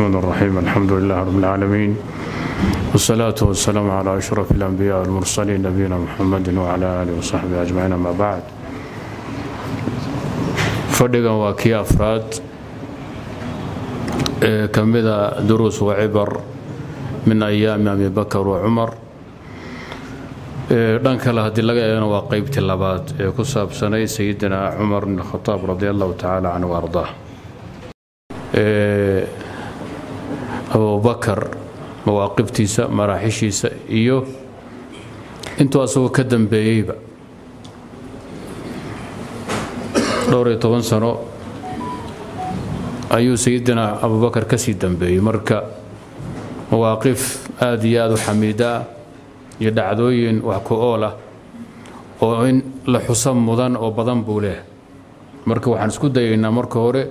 الرحمن الرحيم. الحمد لله رب العالمين، والصلاة والسلام على أشرف الأنبياء والمرسلين نبينا محمد وعلى آله وصحبه أجمعين، ما بعد. فدقا واكيا أفراد كم بذا دروس وعبر من أيام أبي بكر وعمر دانك الله هدي لغا وقيبة اللبات كساب سنة سيدنا عمر بن الخطاب رضي الله تعالى عنه وأرضاه. أبو بكر مواقفتيسا مراحشيسا إيو انتو أسوه كدن بيبا دوري طوان سنو أيو سيدنا أبو بكر كسيدن بيبا مركا مواقف آدياد حميدا يدعدوين وحكو أولا وإن لحسن مدن وبدن بوله مركا وحنسكو داينا مركا هوري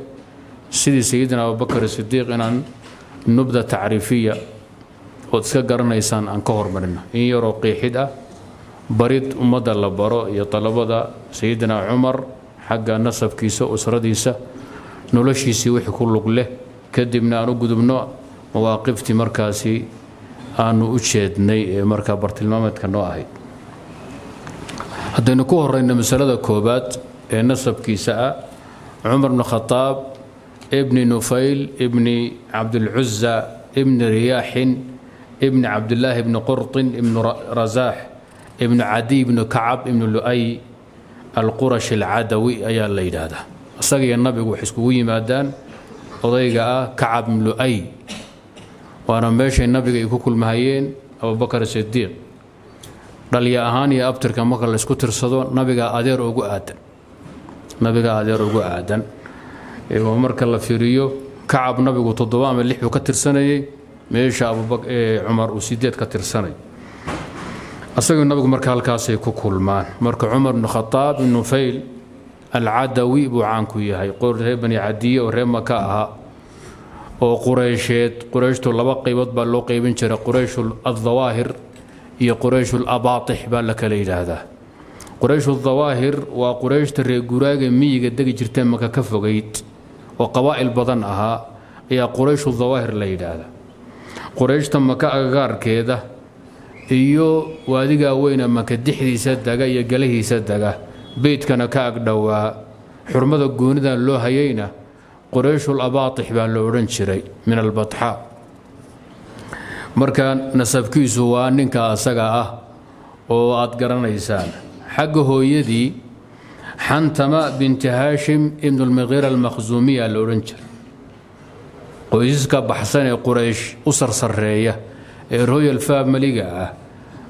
سيدي سيدنا أبو بكر الصديق إنان نبذة تعريفية وتسكرنا إنسان عن كهر مرنا إن يرو قيحدة بريد أمد الله برا يطلب ذا سيدنا عمر حق نصف كيسة أسرة ديسة نلشي سويح كل له كدمنا نقدمنا مواقف مركزي أن أشهد ني مركز برتلمامة كنوعي هذا نكهر إن مسألة كوبات نصف كيسة عمر بن الخطاب ابن نفيل ابن عبد العزة ابن رياح ابن عبد الله ابن قرط ابن رزاح ابن عدي ابن كعب ابن لؤي القرش العدوي أيا الليل هذا أصغي النبي وحسكوي مادان وضيقة كعب ابن لؤي وأنا ماشي النبي يكوكل مهيين أبو بكر الصديق قال يا أهاني أبتر كمكر لسكوتر صدون نبي أدير وقو آدن نبي أدير وقو آدن ومرك الله فيريو كعب نبي تضوام اللي حو كتر سنة ميش أبو بكر عمر وسيدات كتر سنة أصلا النبي مرك هالكاسي كوكل مان مرك عمر بن الخطاب بن نفيل العدوي بوعنكوية هاي قرية بني عدية وريم كاها وقريشات قريش تلبقي وضب اللقي بن شر قريش الظواهر هي قريش الأباطح بالك ليل هذا قريش الظواهر وقريش تري قراجة مية قد جرتين مكا كف وقيت وقبائل بضنها يا قريش الظواهر الليل هذا قريش تم كأغار كذا إيو وادقا وين ما كدحدي سدقا يقليه سدقا بيت كان كأقدوا حرمة الجوندة لو هيينا قريش الأباطح بان لورنشري من البطحاء مركان نسب كيسو وانك أسقاه وأتقرن إنسان حقه يدي حنتمة بنت هاشم ابن المغيرة المخزومية الأورنجر ويزكى بحسن قريش أسر سرية روي الفاب مليقة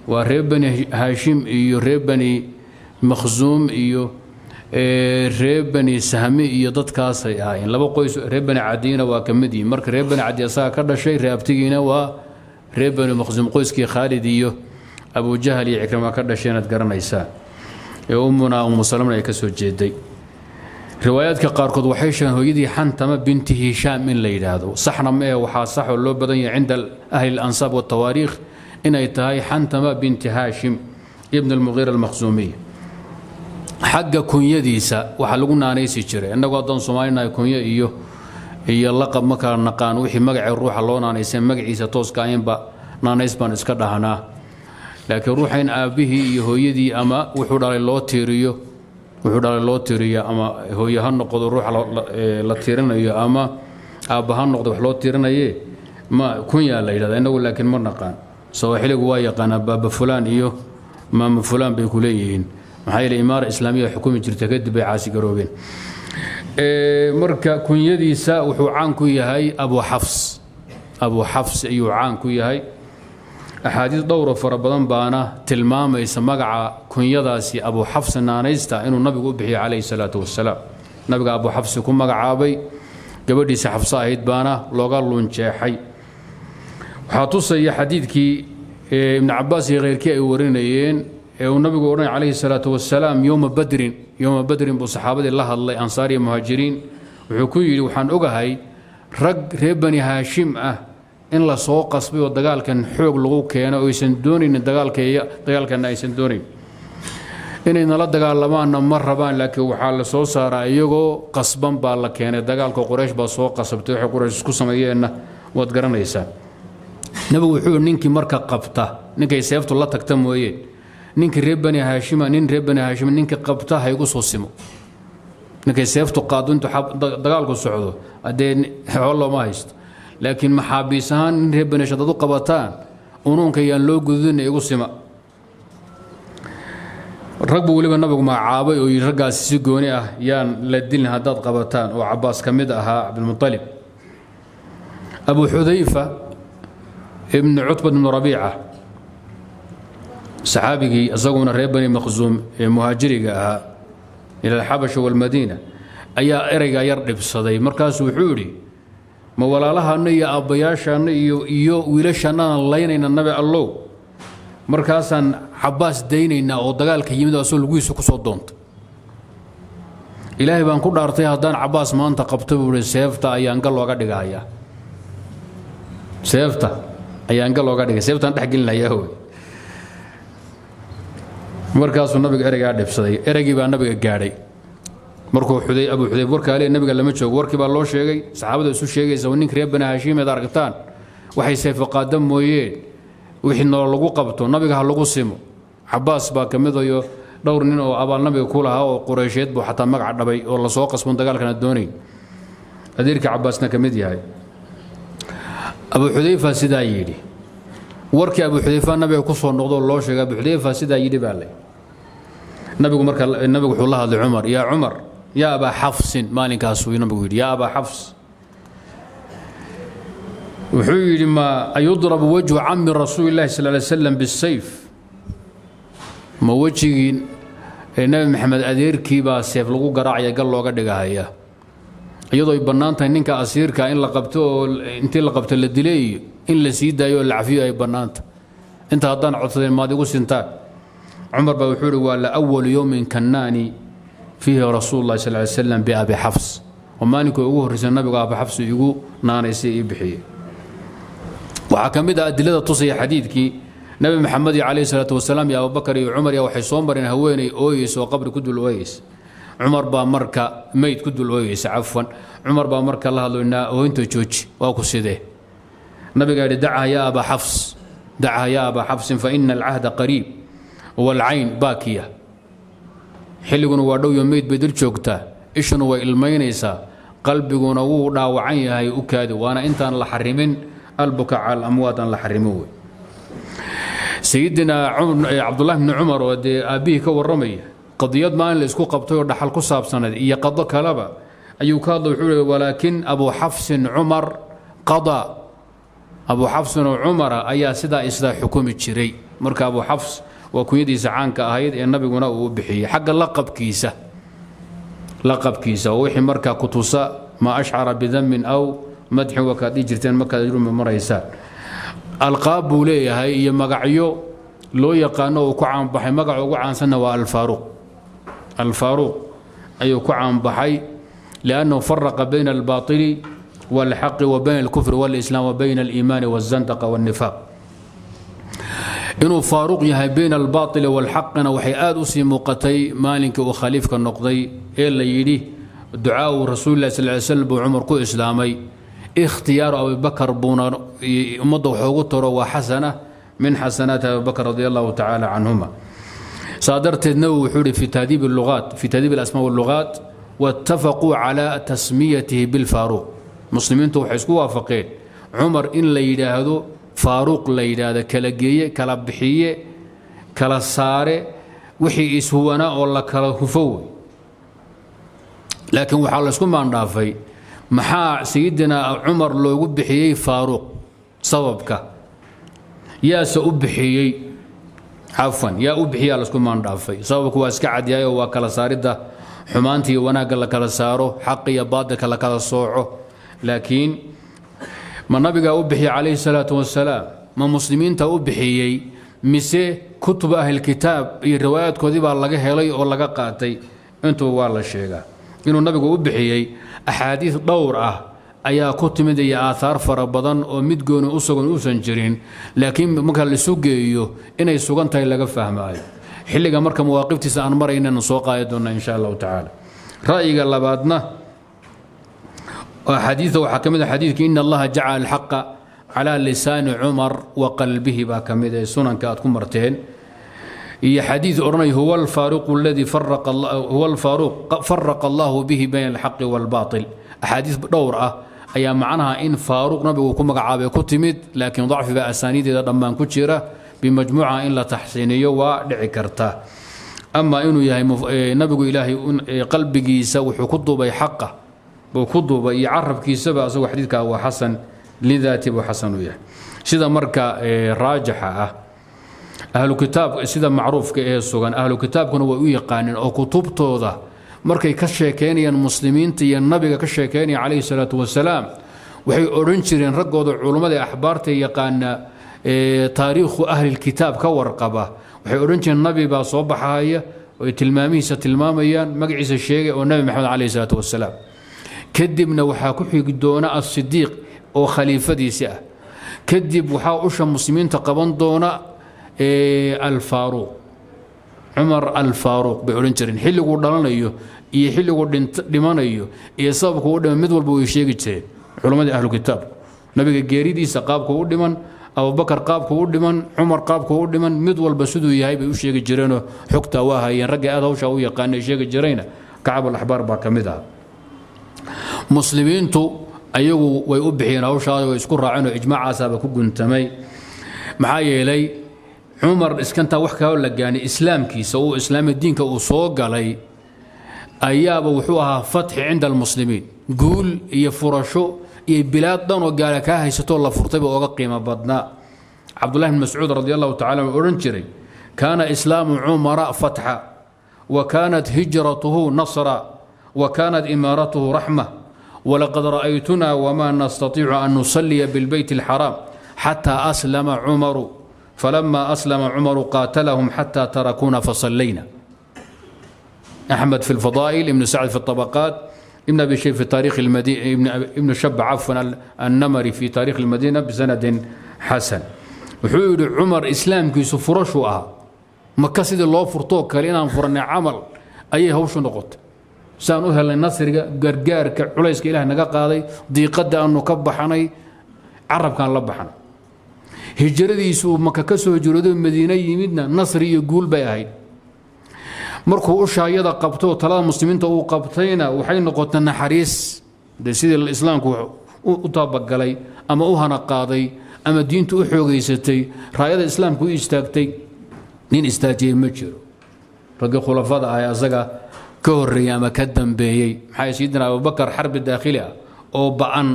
وريبني هاشم إيو ريبني مخزوم إيو ريبني سهمي إيو ضد كاسي يعني لما قويس ريبني عدينا وكمدي مرك ريبني عدي أساها كرنا شيء ريبتينا وريبني مخزوم قويس كي خالد إيو أبو جهل يعكرما كرنا شيء نتقرنا إيسان أمنا أم سلمة يكسر جدي روايات كقارقد وحيشة هيدي حنتمة بنت هشام من ليل هذا صحنا مية وحاصح واللو بدن عند أهل الأنصاب والتواريخ إن يتهاي حنتمة بنت هاشم ابن المغيرة المخزومية حق كونية ديسا وحلقنا نيسي شري أنا قاعد نسمعنا كونية إيوه هي اللقب مكان نقان وحي مقع الروح الله نيسي مقع إيسا توس كاين با نيس بنسكده هنا لكن روحين أبيه يهودي أما وحضر الله تيريه وحضر الله تيريه أما هو يهنقض الروح لا تيرنا يا أما أبها نقض وحلا تيرنا يه ما كون يا ليلى لأنه ولكن مرنا قان سو حلق وايا قان باب فلان إيوه ما فلان بيكوليين هاي الإمارة الإسلامية حكومة ترتكد بعاسي قروبين مركا كون يدي سا وحوعان كوي هاي أبو حفص يوعان كوي هاي أحاديث دورة فربضان بانا تلمام يسمقع كن يداسي أبو حفص نانيستا إنه النبي قبحي عليه الصلاة والسلام نبقى أبو حفص كن مقعابي قبل يسي حفصا هيد بانا لوغالو انشاحي وحاطوصي حديث كي ابن عباس غير كي يورينيين والنبي قورين عليه الصلاة والسلام يوم بدر بصحابة الله أنصاري مهاجرين وحكوي وحان أقهي رق ربني هاشم إن لا سوق قصبي والدجال كان حوق لغوك أنا ويسندوني إن الدجال كي الدجال كان يسندوني إن لا الدجال لما أنا مرة بان لكن وحال سوق صار أيجو قصبا بالك يعني الدجال كقريش بسوق قصبته قريش كوسمية إنه واد قرنيسا نبوي حول نينك مركا قبطة نينك يسيفت الله تكتم وين نينك ربنا هاشمة نين ربنا هاشمة نينك قبطة هيقص وسمو نينك يسيفت قادو انتو حب دقالكو السعودو أدين والله ما هيست لكن محابيسان نين ربنا شددو قبطان ونونك ينلو قذن يقصما رغبوا ولبا نبغوا مع عابي ويرجع سيجوني يان لدين هداد قبطان وعباس كمدها عبد المطلب أبو حذيفة ابن عتبة بن ربيعة صحابي أزوجنا ريبني مخزوم مهاجري إلى الحبشة والمدينة أيا إرجع يرقب الصدي مركز وحوري ما ولا لها نية أبياش نيو ويلشنا اللين إن النبي الله مركزا حباس ديني إن أضغال كيمد وصل ويسو كصدنت إلهي بان كل أرتيها دان عباس ما أنت قبتبه للسيف تا ينقل وقعد جاية سيفتا أيان قال وقعدك سيفتا أنت حقي لنا ياهوي مركز النبي إرجع عاد بصدي إرجع بقى النبي قاعدي مركو حذي أبو حذي ورك عليه النبي قال لما تشوف ورك بقى الله شيء صحابة يسوي شيء زونيك ربنا هشيم دارقتان وحي سيف قادم مويين وحي نور لقو قبته النبي قال لقو سمو عباس بقى كمذا يو دور إنه أبا النبي كلها وقريشيت بو حتى مقعد نبي والله سوقس من دجال كان الدوني أديرك عباسنا كمذا هاي أبو حذيفة سيدا يدي وركي أبو حذيفة النبي كسر النقض الله شجع أبو حذيفة سيدا يدي بالله النبي عمر النبي يقول الله هذا عمر يا عمر يا أبا حفص مالك أسوي النبي يقول يا أبا حفص وحي لما يضرب وجه عم رسول الله صلى الله عليه وسلم بالسيف ما وجه النبي محمد أديركي بالسيف لقوا قراعي قال له قد جاهية iyadoo ay banaanta ninka asiirka in la qabto intii la qabto la dilay in la sii daayo la cafiyo ay banaanta inta hadan codsadeen maad ugu sintaan Umar baa wuxuu yiri waa la awwal yawmin kanani fihi rasuulullah sallallahu alayhi wasallam bi abi hafs wamaaniku ugu horreeyay nabiga abi hafs igu naanaysay ii bixiyay waxa kamid ah adilada tusay xadiidkii nabi maxamed alayhi salatu wasallam ya Abu Bakar iyo Umar ya waxay soo mareen haweenay ooyeys oo qabri ku dul ooyeys عمر با مركا ميت كدو الويس عفوا عمر با مركا الله لنا وانتو جوج واكو سيده النبي قال دعها يا ابا حفص دعها يا ابا حفص فان العهد قريب والعين باكيه حلقون وادو يميت بدل جوجتا اشن ويلمينيسا قلبكون وو داوعان ياهي وكاد وانا انتان لا حرمين البكاء على الاموات لا حرموه سيدنا عبد الله بن عمر ودي ابيه كورمي قضيات ما أن لسكو قبطيو دحل كصاب سند إيا قضى كلبا أيو كاضو حولي ولكن أبو حفص عمر قضى أبو حفص وعمر أيا سدا إسدا حكومة شري مركا أبو حفص وكويدي زعانك أهيد النبي قلنا وبحي حق لقب كيسة لقب كيسة ووحي مركا كتوسا ما أشعر بذم أو مدح وكادي جرتين مكا يجرون من مريسان ألقاب ولي هي مقعيو لو يقانو وكعان بحي مقعو وكعان سنة والفاروق الفاروق أي كعم بحي لأنه فرق بين الباطل والحق وبين الكفر والإسلام وبين الإيمان والزندقة والنفاق إنه فاروق يهي بين الباطل والحق وحي آدوسي مقتي مالك وخليفك النقضي إلا يديه دعاء رسول الله صلى الله عليه وسلم وعمر كو إسلامي اختيار أبي بكر بونر مضو حقوقته وحسنة من حسنات أبي بكر رضي الله تعالى عنهما صادرت النووي حوري في تهذيب اللغات في تهذيب الاسماء واللغات واتفقوا على تسميته بالفاروق مسلمين توحسكوا وافقين عمر ان ليداهدو فاروق ليداهدو كلا جيه كلا بحيه كلا ساره وحي اسوانا ولا كلا هفوي لكن وحال اسكم ما ندافي محا سيدنا عمر لو بحيه فاروق صوبك يا سأبحيي عفوا يا أبحي على سكون ما ندافي صوبك واسكعد يا وكلا سارده حمانتي وانا قال لك ساره حقي بادك لك الصوعه لكن ما نبي أبحي عليه الصلاة والسلام ما مسلمين تأبحي مسي كتب أهل الكتاب الروايات كذبة الله هيلي والله قاتي أنتم والله شيئا إنه نبي أبحي أحاديث دورة أيا كتب مدي آثار فربضان أو مدقون أوسقون أوسنجرين لكن ممكن لسوقيو إن السوقان تاي لقى فهمها حلقة مركب مواقف تسعة مرة إن السوق يدنا إن شاء الله تعالى رأيي قال بعدنا وحديثه وحكمه حديثك إن الله جعل الحق على لسان عمر وقلبه باكمده سنن كاتكم مرتين. هي حديث أرني هو الفاروق الذي فرق الله، هو الفاروق فرق الله به بين الحق والباطل. أحاديث دورة أي معناها إن فاروق نبي وكم قعابة كتمت لكن ضعف بأسانيد إذا ضمان كتشرة بمجموعة إلا تحسينية ودعكرته. أما إنه يا نبي إلهي قلبك سوى حكض بي حقه وكض بي يعرف كي سبع سوى حديثك هو حسن لذاته وحسن وياه. سيدا مركة راجحة أهل الكتاب سيدا معروف كأسوغان أهل الكتاب كانوا ويقانين أو كتبتو ذا مركي كشيكاني المسلمين تي النبي كشيكاني عليه الصلاة والسلام وحي أورنشرين رقوا علماء أحبارتي يقان تاريخ أهل الكتاب كورقبة وحي أورنشرين النبي بصبح هاي وتلمامي ستلماميا مقعيس الشيخ والنبي محمد عليه الصلاة والسلام كدبنا وحاكوحي دونا الصديق أو خليفة دي ساعة كدب وحاوش المسلمين تقبن دونا الفاروق عمر الفاروق بأورنشرين حل قردان أيوه يحل قردان دمان أيوه يصاب قردان مدول بويشيك تسي علماء أهل الكتاب نبي جريدي سقاب قردان أبو بكر قاب قردان عمر قاب قردان مدول بسدو يهاي بويشيك جرينه حكتا واها ينرجع هذا وش هو يقان يشيك جرينه كعب الأحبار باكمدها مسلمين تو أيوه ويقبحين أو شاي ويسكر عنه إجماع سابق جنتمي معايا إلي عمر اسكنتا وحكا ولا يعني اسلامكي سو اسلام الدين كوصوق علي اياب وحوها فتح عند المسلمين قول يا فرشو يا بلاد دون وقال لك هاي ستولى فرطبه وقي ما بدنا. عبد الله بن مسعود رضي الله تعالى عنه اورنجري كان اسلام عمر فتحا وكانت هجرته نصرا وكانت امارته رحمه ولقد رايتنا وما نستطيع ان نصلي بالبيت الحرام حتى اسلم عمر فلما أسلم عمر قاتلهم حتى تركونا فصلينا. أحمد في الفضائل، ابن سعد في الطبقات، ابن أبي شيب في تاريخ المدينة، ابن شب عفوا النمري في تاريخ المدينة بسند حسن. وحول عمر إسلام كيسو فرشوها مكة سيد الله فرطوك كلينا فرنا عمل أي هوش نقط سانوها للنصر قرقار كعليس كإله نقاق هذه دي قد أنه كبحني عرب كان لبحنا هجرadiisu maka ka soo hijrooday Madiina yimidna Nasr iyo guul bay ahayd. markuu u shaayada qabto talada muslimiinta uu qabtayna waxay noqotay naxariis sida islaamku u taabagalay ama u hana qaaday ama diintu u xoogaysatay raayada islaamku u istaagtay nin istaajiyay ma jiro rag khulafada ay asaga ka horeeyay ama ka dambeeyay maxay sidina Abu Bakar xarbi daakhili ah oo ba'an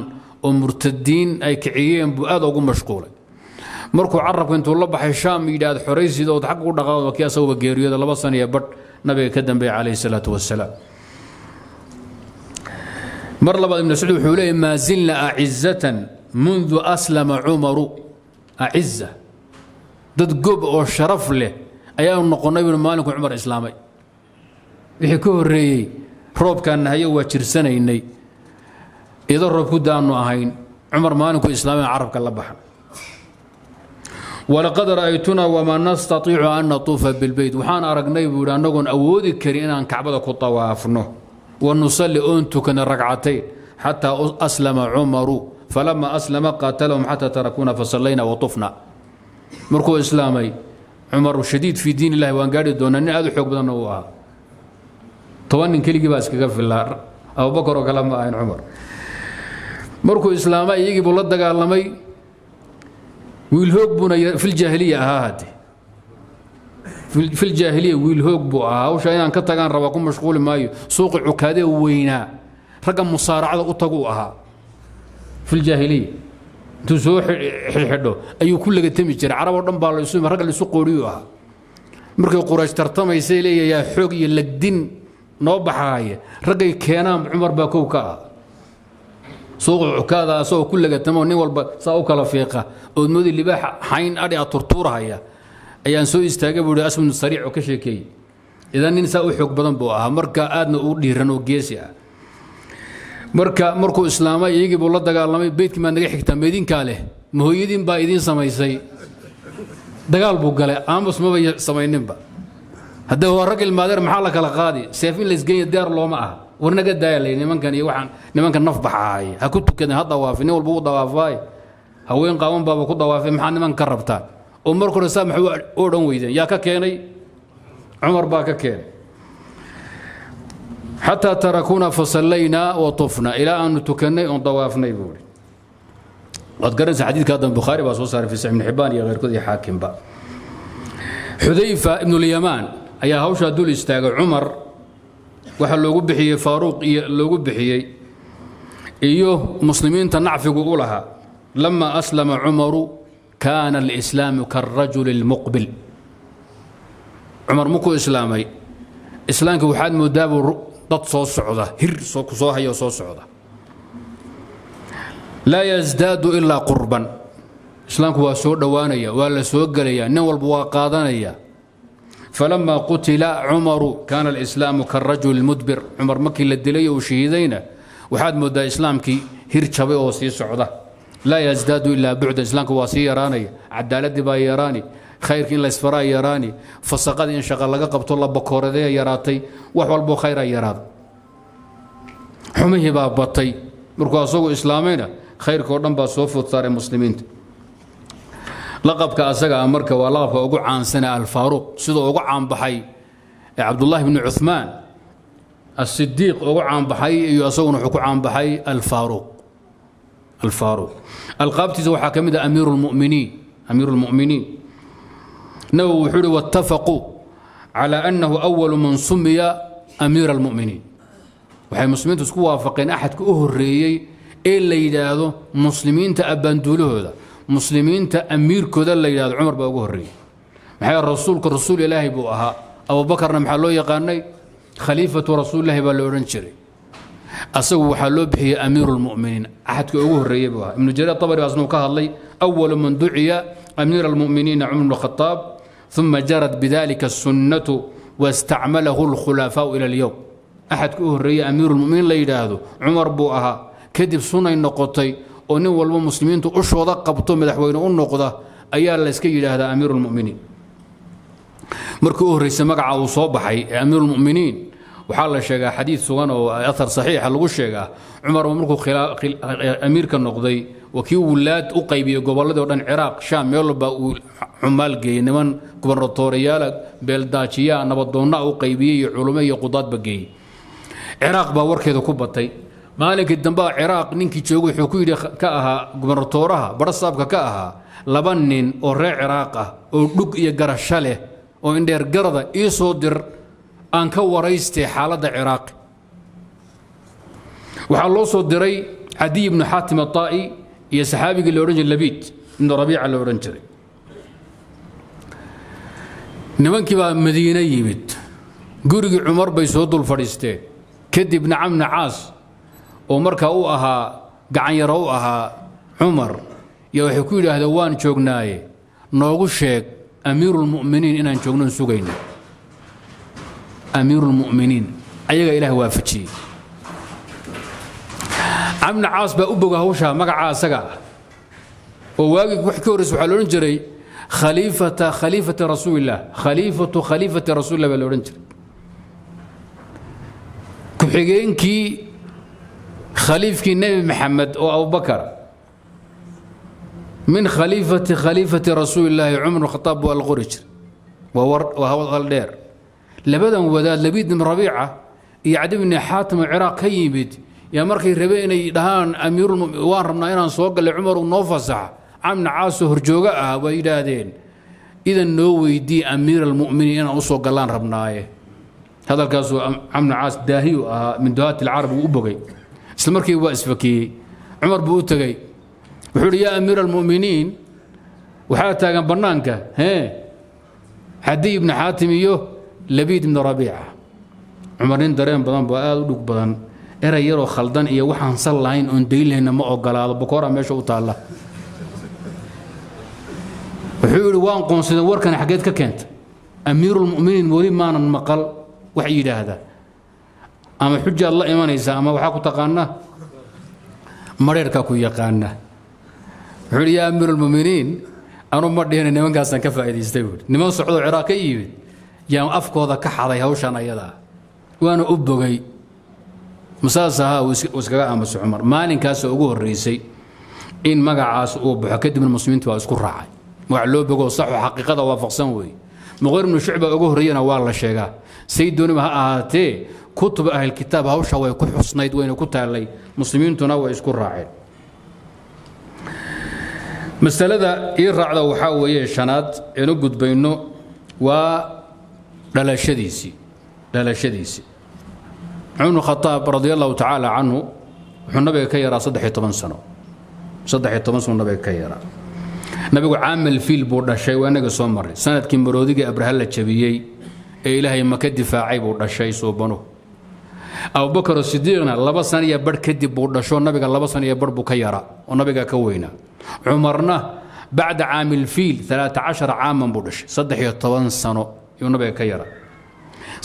oo murtadiin ay kiciyeen bu'aad ugu mashquulay. markuu carabka intuu la baxay shaam yiraahdo xoreysiidood xaq u dhaqaado kiyaasoo geeriyada laba sano iyo badh nabiga ka dambeeyay kaleey salaatu wasalaam. mar laba ibn sa'd wuxuu leeyahay ma zilna a'izzatan mundu aslama umaru a'izza dad goob oo sharaf leh ayaa noqonay maalinku umar islaamay wixii ka horeeyay roobkan haye waa jirsanaynay idoo roob ku daanu ahayn umar maalinku islaamay carabka la baxay. ولقد رأيتنا وما نستطيع أن نطوف بالبيت وحان أرقني بولا نقول أودي كرينا أن كعبة كطوافنا ونصلي أنتو كنا ركعتين حتى أسلم عمر فلما أسلم قاتلهم حتى تركونا فصلينا وطفنا. مركو إسلامي عمر شديد في دين الله وأن قال دون أن أذو حقبنا نوها طواني كلي باسك في الله أبو بكر وكلام عين عمر. مركو إسلامي يجي بولد قال لمي ويلهوقبنا في الجاهلية هادي في الجاهلية ويلهوقبوا وشايان كتاغان رواكم مشغول مايو سوق عكاده وينا رقم مصارعة أطاقوها في الجاهلية تسوي حلو أيو كل تمشي عرب ودم بالسوم رجل سوق وريوها مركي قراش ترتمي سيلي يا حوقي للدين نوبحاية رجل كينام عمر باكوكا سوق عكاده سوق كل تمام نيول سوق لفيقه ودمودي اللي حين اري ترتور هيا ايان سو استاغ بودي اسمن سريع وكشكي اذا ننسى وحق بدن بو اها marka aadna u dhiirano geesi ah marka markuu islaamay iyagii buu la dagaalamay beedkii ma naga xigta meedinka leh mahooyadin baa idin samaysay dagaal buu galay aamos ma way samayninba hadda waa rag ilmaadeer maxaa la kala qaadi seefin la isgeeyay daar looma ah ورنا قد دايلي نمان كان يوحن نمان كان نفضح هاي هكتب كده هالضوافي نول بو ضوافي هوين قاوم بابا كود ضوافي محن نمان كربتان ومركو رسامح ورن ويدن يا كاكيني عمر باكا كين حتى تركونا فصلينا وطفنا الى ان تكني ان ضوافنا يقول قد قرنت حديث كادم البخاري وصوص في صحيح ابن حبان يا غير كذي حاكم با حذيفه ابن اليمان ايا هوشا دول استاغ عمر waxa loogu bixiyay Faaruq iyo loogu bixiyay iyo muslimiinta nacfiga u lahaa lama aslama Umaru kana al-islamu kar-rajul al-muqbil Umar muku islaamay islaamku waxaad moodaa dad soo socda hir soo ku soo hayo soo socda la yazdadu illa qurban islaamku waa soo dhawaanaya waa la soo galaya nin walba waa qaadanaya فلما قتل عمر كان الاسلام كالرجل المدبر عمر مكي للدليه وشهيدين وحاد مدى اسلامك هيرشبي وسي سعوده لا يزداد الا بعد اسلامك واسي يراني عدالتي با يراني خيرك ان لا اسفرا يراني فسقد ان شغل لغا قبطو لا بكورديه يراتي wax walbo khayr yaraad xumihii baa batay markuu asagu islaameena khayrka oo dhan baa soo food saaray muslimiinta لقب كأسجع أمريكا ولقب وقع عن سنة الفاروق سيد وقع عن بحي عبد الله بن عثمان الصديق وقع عن بحي يسون وقع عن بحي الفاروق القابت زو حكم ده أمير المؤمنين نو حلو واتفقوا على أنه أول من سمي أمير المؤمنين وحي مسلمين تسكوا وافقين أحد كأهري إلا إذا هذا مسلمين تأبندوا له هذا مسلمين تأمير كذا يا عمر باغوري محي الرسول إلهي بوها أبو بكر محلو يقاني خليفة رسول الله بالورنشري أسو حلو بحي أمير المؤمنين أحد كأغوري بوها ابن جرير الطبري وأصنوكها الله أول من دعي أمير المؤمنين عمر بن الخطاب ثم جرت بذلك السنة واستعمله الخلفاء إلى اليوم أحد كأغوري أمير المؤمنين ليلادو عمر بوها كذب سنة النقطي وني والو مسلمين تو اشودا قبطو مدحوينه u noqda ayaa la iska yiraahdaa amirul mu'minin markuu horeysa magaca uu soo baxay amirul mu'minin waxa la sheegaa xadiis sugan oo athar saxiix lagu sheegaa Umar markuu amirka noqday wakii walaad u qaybiyo gobolada oo dhan Ciraaq Shaam meel ba uu xumaal geeyay niman gubernatoriyaal beeldaajiya nabadoonna u qaybiyay culimo iyo qudaad ba geeyay Ciraaq ba warkeeda ku batay مالك الدنبا عراق نينكي جوغو حكويده كاها غبرتورها برصابكا كاها لبنين او ري عراقه او دغ يا غرشله او اندير غرده اي سو دير ان كا وريستي حالده عراق وحا لو سو ديري عدي بن حاتم الطائي يا صحابي الاورنج اللبيد ابن ربيع الاورنجري نمانكي با مدينه يمد غورغي عمر باي سو دول فريسته كدي ابن عم نعاس ومركا او اها غعنير او اها عمر يا وحي كو يراهدان وان جوغناي نوغو شيك امير المؤمنين ان ان جوغنن سوغين امير المؤمنين ايغا اله وافجي امن عاص با ابوغا هوشا مغعا اسغا او واغي وخ كورس وخا لون جري خليفه رسول الله لون جري كبخيغينكي خليفة النبي محمد وأبو بكر من خليفة رسول الله عمر بن الخطاب والغرج وهو الغلدير لبدا وبدا لبيد بن ربيعة يعد بن حاتم العراق هيبد يا مركي ربيني دهان أمير وان ربنا إنان سوق لعمر ونوفزع عمنا عاسو هرجوغاها ويدادين إذا نوي دي أمير المؤمنين أنا أسوق لان ربناي هذا الكاس عمنا عاس داهي من دهات العرب وأبوغي اسلام مركي واسفكي عمر بوتغي وحول يا امير المؤمنين وحاتا كان برنانكا ها حدي بن حاتم يو لبيد بن ربيعه عمرين درين بدن با اد دوق بدن ارا يرو خلدان iyo waxaan sal lahayn on deelena ma ogolaado bukora meesha u taala wuxuu waan qoonsada warkan xageed ka keenta امير المؤمنين wali maanan maqal wax yiraahda ama xujja Allah iimaanaysa ama waxa ku taqaana mareerka ku yaqaana xuriya amirul mu'minin anu ma dhihna nimankaas ka faa'iideystay niman socdo Ciraaqay yimid yaa afkooda ka xaday hawshan ayada waana u bogay مساصها وسكاء أمس عمر مالين كاس أقول رئيسي إن مجاعس وبحكد من المسلمين تواسكون راعي وعلو بقول صح وحقيقة وافقسن وي مغير من الشعب أقول رينا والله شجع سيدون ما آتي كتب أهل الكتاب هوش هو يكون حسناي دوين وكتب علي مسلمين تناوى يسكون راعي مسألة إيه رعدة وحاوية شنات ينقد بينه ولا شديسي لا شديسي عمر الخطاب رضي الله تعالى عنه النبي كيرا صدح 8 سنة صدح 8 سنة النبي كيرا نبي عامل في البورد شيء وانا سو مري سنة كمبرودي ابراهيم الجبيي إلهي ما كدفاعي بورد شيء صوبنه أبو بكر الصديقنا لبا سنة يبر كدب بورد شو النبي لبا سنة يبر بكيرا والنبي كوينا عمرنا بعد عام الفيل 13 عاما بودش صدح 8 سنة النبي كيرا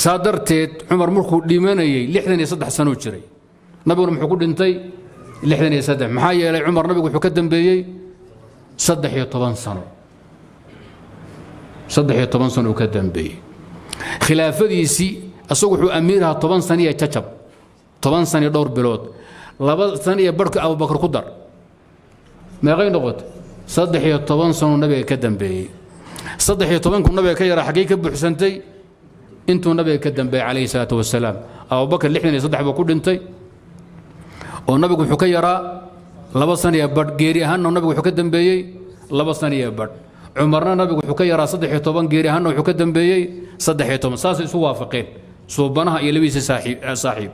صادرت عمر مركو ديماني لحدن يصدح سنو جري نبغون محكود انتي لحدن يصدح محايا لي عمر نبغون حكدم بيي صدح 12 سنة صدح 12 سنة وكدم بيي خلافتي سي اسوق اميرها 12 سنة تشب 12 سنة دور بلود لبا سنة برك ابو بكر قدر ما غير نقط صدح 12 سنة نبي كدم بيي صدح 12 كن نبي كيرا حقيقه بحسنتي انتو النبي كدم بي عليه الصلاه والسلام ابو بكر لحن يصدح بو كدنتي او النبي و خو كيرا لبا سنه بد غيري هان النبي و خو كدنبيي لبا سنه بد عمرنا النبي و خو كيرا 13 غيري هان و خو كدنبيي 13 ساس اسو وافقين صوبنها يا لبيس صاحب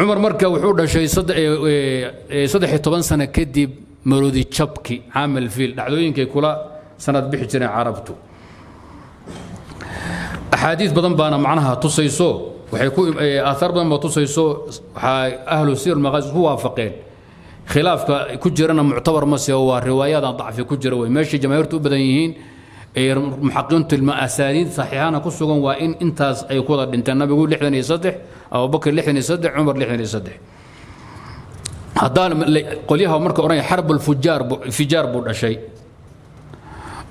عمر مركه و خو دشاي 13 سنه كدب مرودي جبكي عامل فيل دحدوينكي كولا سنه بخي جيرين عربتو أحاديث بدن بانا معناها تصيصو وحيكون آثار بدن ما تصيصو أهل سير المغازي هو وافقين خلاف كجرنا معتبر مسيا وروايات ضعف كجر وماشي جماهيرته بدنيين محققين المأسانيد صحيحانا كسوغن وإن انتاز أي كوضا بنت النبي يقول لحن يصدح أبو بكر لحن يصدح عمر لحن يصدح هذا قوليها ومركب أوراني حرب الفجار بولا شيء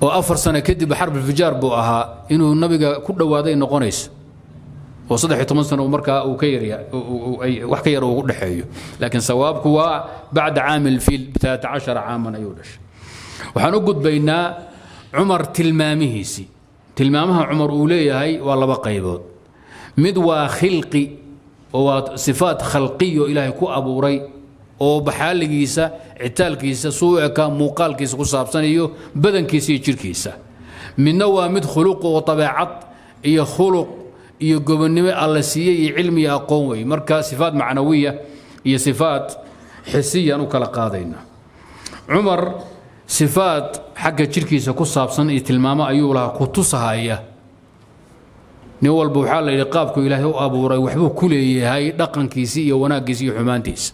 وأفر سنة كدب حرب الفجار بوها إنه النبي كل وادي نقونيس وصدح 8 سنة ومركا وكيريا وحكيرا وكل لكن صوابك هو بعد عام الفيل 13 عاما يولش وحنقد بين عمر تلمامه سي تلمامها عمر أولية هي والله بقى يبود مدوى خلقي وصفات خلقية إلهي كو أبو ري oo baxaaligiisa citaalkiisa suuqa muuqaalkiisa ku saabsan iyo badankiisa iyo jirkiisa midna waa mid khuluq oo tabiicad iyo khuluq iyo gobonimo alla siiyay cilmi iyo aqoon way marka sifaad macnawiya iyo sifaad hisiya anu kala qaadayna Umar sifaad xagga jirkiisa ku saabsan iyo tilmaamo ayuu laha ku tusahaya nin walba waxa la yiraahdaa qaabku Ilaahay u abuuray waxbuu ku leeyahay dhaqankiisa iyo wanaagiisa iyo xumaantiisa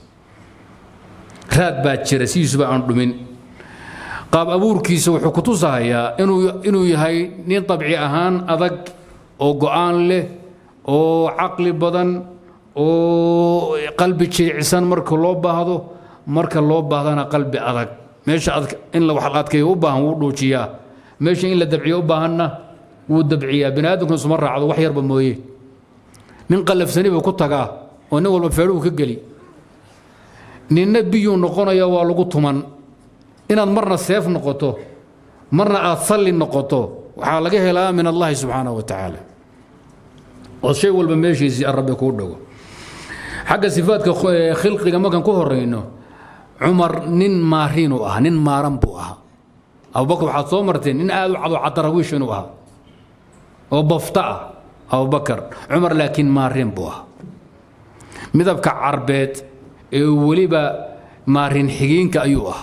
raad baa jira siisu baan dhumin qaab abuurkiisa wuxuu ku tusayaa inuu yahay nin tabiici ahaan adag oo go'aan leh oo aqli badan oo qalbi jiicsan marka loo baahdo marka loo baahdana qalbi adag meesha adag in la wax xalaadkay u baahan uu dhoojiyaa meesha in la dabciyo u baahanna uu dabciyaa banaadku soo raacdo wax yarba mooyee nin qalafsani buu ku tagaa oo nin walba feeru ka gali نن بيو نقونا يا والو تمن إن مرنا سيف نقطه مرنا أصلي نقطه وحالقه لا من الله سبحانه وتعالى والشيء والبمشي زي الرب كله حق صفات خلق ما كان كهرينه عمر نن مارينه نن مارمبوها أو بكر حصو مرتين نن قالوا عطرويشنوها أو بفتاء أو بكر عمر لكن مارمبوها مذبك عربيت وليبا مارين حقينك أيوه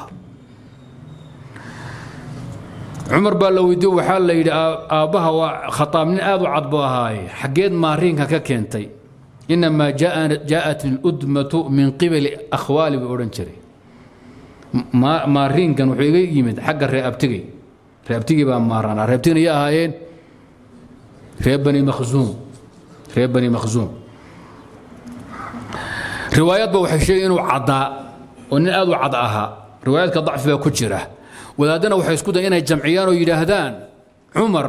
عمر بالويدو وحال لي أباها خطأ من أبو عضبها هاي حقيت مارينك ككنتي إنما جاءت الأدمة من قبل أخوالي بأورنشري مارين كانوا حقيقي من حق الرئابتقي رئابتقي بقى مارانا رئابتقي يا هايين رئاب بني مخزوم روايات بوحي شيء انه عضاء ونقادوا عضاءها روايات كضعف بها كجره ولادنا وحي اسكودا انها جمعيان ويلاهدان عمر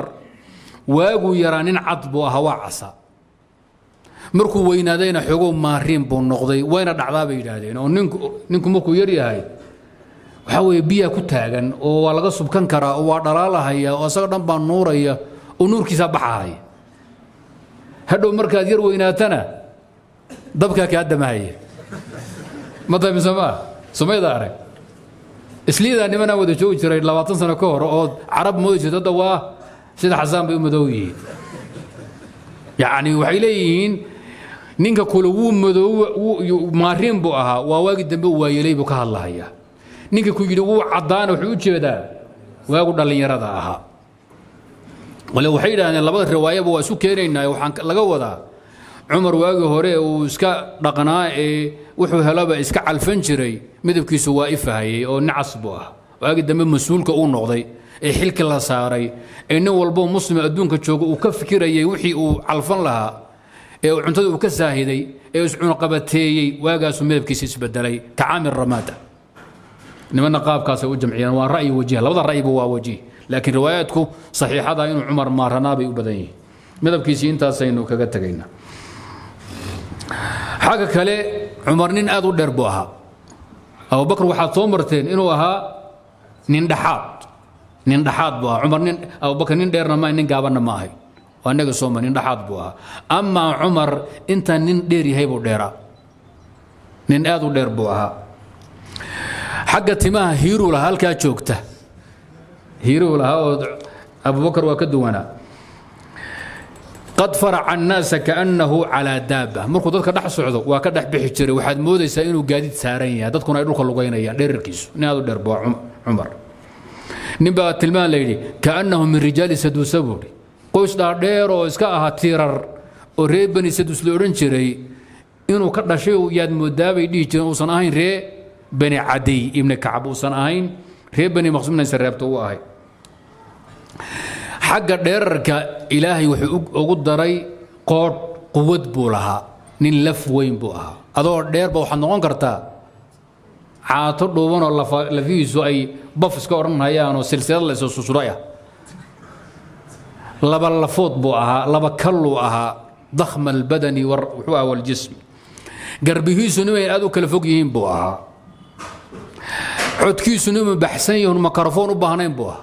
واقوا يرانين عضبوها وعصا مركو وينادينا حقوق مارين بنقضي وين الدعابة ينادينا وننكم مركو يريها وحوي بيا كتاجن ولا قصب كان كرا ودرالها هي وصار بنور هي ونور كسبها هي هذا مركا دير ويناتنا دبكا كادم هي ماذا مسمى سمي دارك إسليدا أنا ما ودي شو جري لواتن سنة كور عرب مودي جدا دوا سيد حزام بيمدوي يعني وحيلين نينك كلوم مدو مارين بوها وواجد بوا يلي بكها الله يا نينك كيدو عضان وحوش بدا ويقول الله يرضاها ولو حيلا أنا لبغت رواية بوا سكرينا وحنك لجوا عمر واجه هوري وسكا رقنا وحو هلبا اسكا عالفنجري مدبكيس واقفها هي او نعصبوها واجد من مسؤولك او نقضي اي حلك لا ساري انه والبو مسلم ادونك جوجو وكفكري وحي وعلفن لها اي وعنتد وكساهدي اي اسعون قبتي واجاس مدبكيس اسبدلي تعامل رماده انما نقاب كاس وجمعيا وراي وجيه لو راي بو وجيه لكن رواياتكم صحيحه انه عمر ما رنابي وبدني مدبكيس انت سينو كغا تغينا حاجة كله عمر نين أذو دربوها أبو بكر واحد ثمرتين إنه ها نين دحات بوها عمر نين أبو بكر نين ديرنا ما نين جابنا ماهي وأنا قصوم نين دحات بوها أما عمر أنت نين ديري هاي بديرة نين أذو دربوها حاجة ما هيرو لها الكاتشوكته هيرو لها أبو بكر وكدوانا قد فرع الناس كأنه على دابة مركو دادك دح سعودو واكا دح بيحي جيري waxaad moodaysaa inuu gaadiid saaran yahay dadkuna ay dhulka lugeynayaan dheerarkiisu nin aad u dheer baa Umar nin baa tilmaan leeydi kaanahu min rijaali sadus saburi qoys dhaadheer oo iska aha tiirar oo reer bani sadus loo oran jiray inuu ka dhashay oo yaad moodaabay dhigi jireen uusan ahayn reer bani Adiy ibn Ka'b uusan ahayn reer bani Maqsum inay sarreebto u ahay حاجة ديرك إلهي وقد دري قوت قوت بولها نلف وين بوها أدور دير بو حنون كرتا عاطر دوبون ولا لفيز أي بفس كورن هيانو سلسلة سوسرايا لبا لفوت بوها لبا كلوها ضخم البدن والروح والجسم قربيه سنوين أدو كالفوقيين بوها عدكي سنوين بحسين مكرفون وبهنين بوها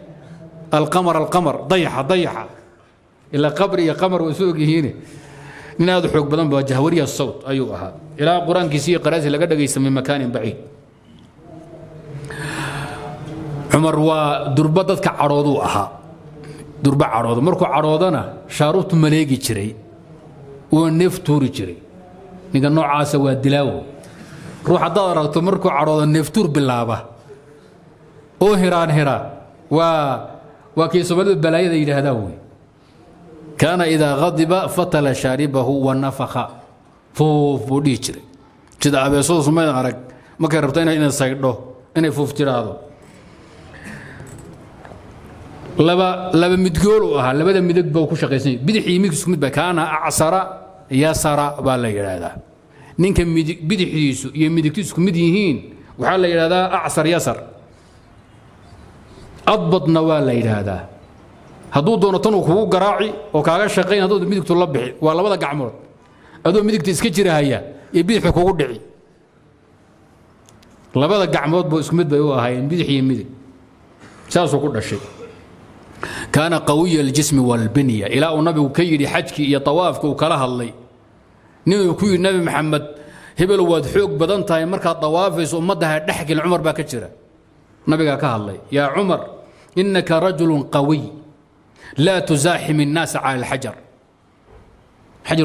القمر ضيحه الى قبري يا قمر وسوقي هنا ننادو حق بدن بوجه وريا الصوت ايوها الى قران كيسي قراسي لقد دغيس من مكان بعيد عمر ودربه ددك عرودو اها دربه عرود مركو عرودنا شاروت مليغي جري ونفتوري جري نيغا نوعاسه وا دلاو روح دارته مركو عرود نفتور بلابه او هيران وا وكي سبب البلايا إلى هداوي كان إذا غضب فتل شاربه ونفخ فوف بوديتشري كذا أبي صوص ما يعرف ما كربتين إن السيدو إن فوف تراه لبا متقولوها لبا مدق بوكوشة قيسين بدحي ميكس مدبا كان أعصرا يسرا بالا يرادا نينك بدحي يسو يمدكتيس مديهين وحالا يرادا أعصر يسر أضبط نوال ليل هذا هدو دونتون وكو قراعي وكاغا شقين هدو ميدك تلبحي ولا بدا قعمر هدو ميدك تسكجري هيا يبيحي كو دعي لبدا قعمود بو اسكمد بيو هاي يبيحي يميدك ساسو كو دشي كان قوي الجسم والبنيه الى النبي وكيدي حجكي يا طوافك وكلا هلي نيو كوي النبي محمد هبل واد حوق بدن تاي مركا طوافيس امدها دحك العمر با كجرا نبيك كهالله يا عمر إنك رجل قوي لا تزاحم الناس على الحجر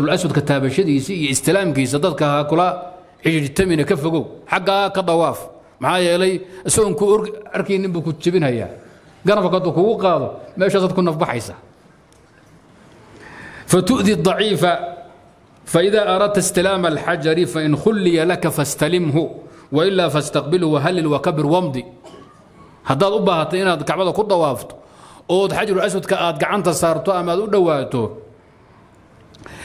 الأسود كتاب شديسي استلام كي صدقك هاكلا حجر التمين كفقو حقا كضواف معايا لي سونكو أركي نبكو تشبينها يا قرفك أدوكو وقاضو ما شاطت كنا في بحيسة فتؤذي الضعيف فإذا أردت استلام الحجر فإن خلي لك فاستلمه وإلا فاستقبله وهلل وكبر وامضي. هذا أبهت إن كعبة كل ضوافط أو الحجر الأسود كأد قعنت صارته أما دوّاته.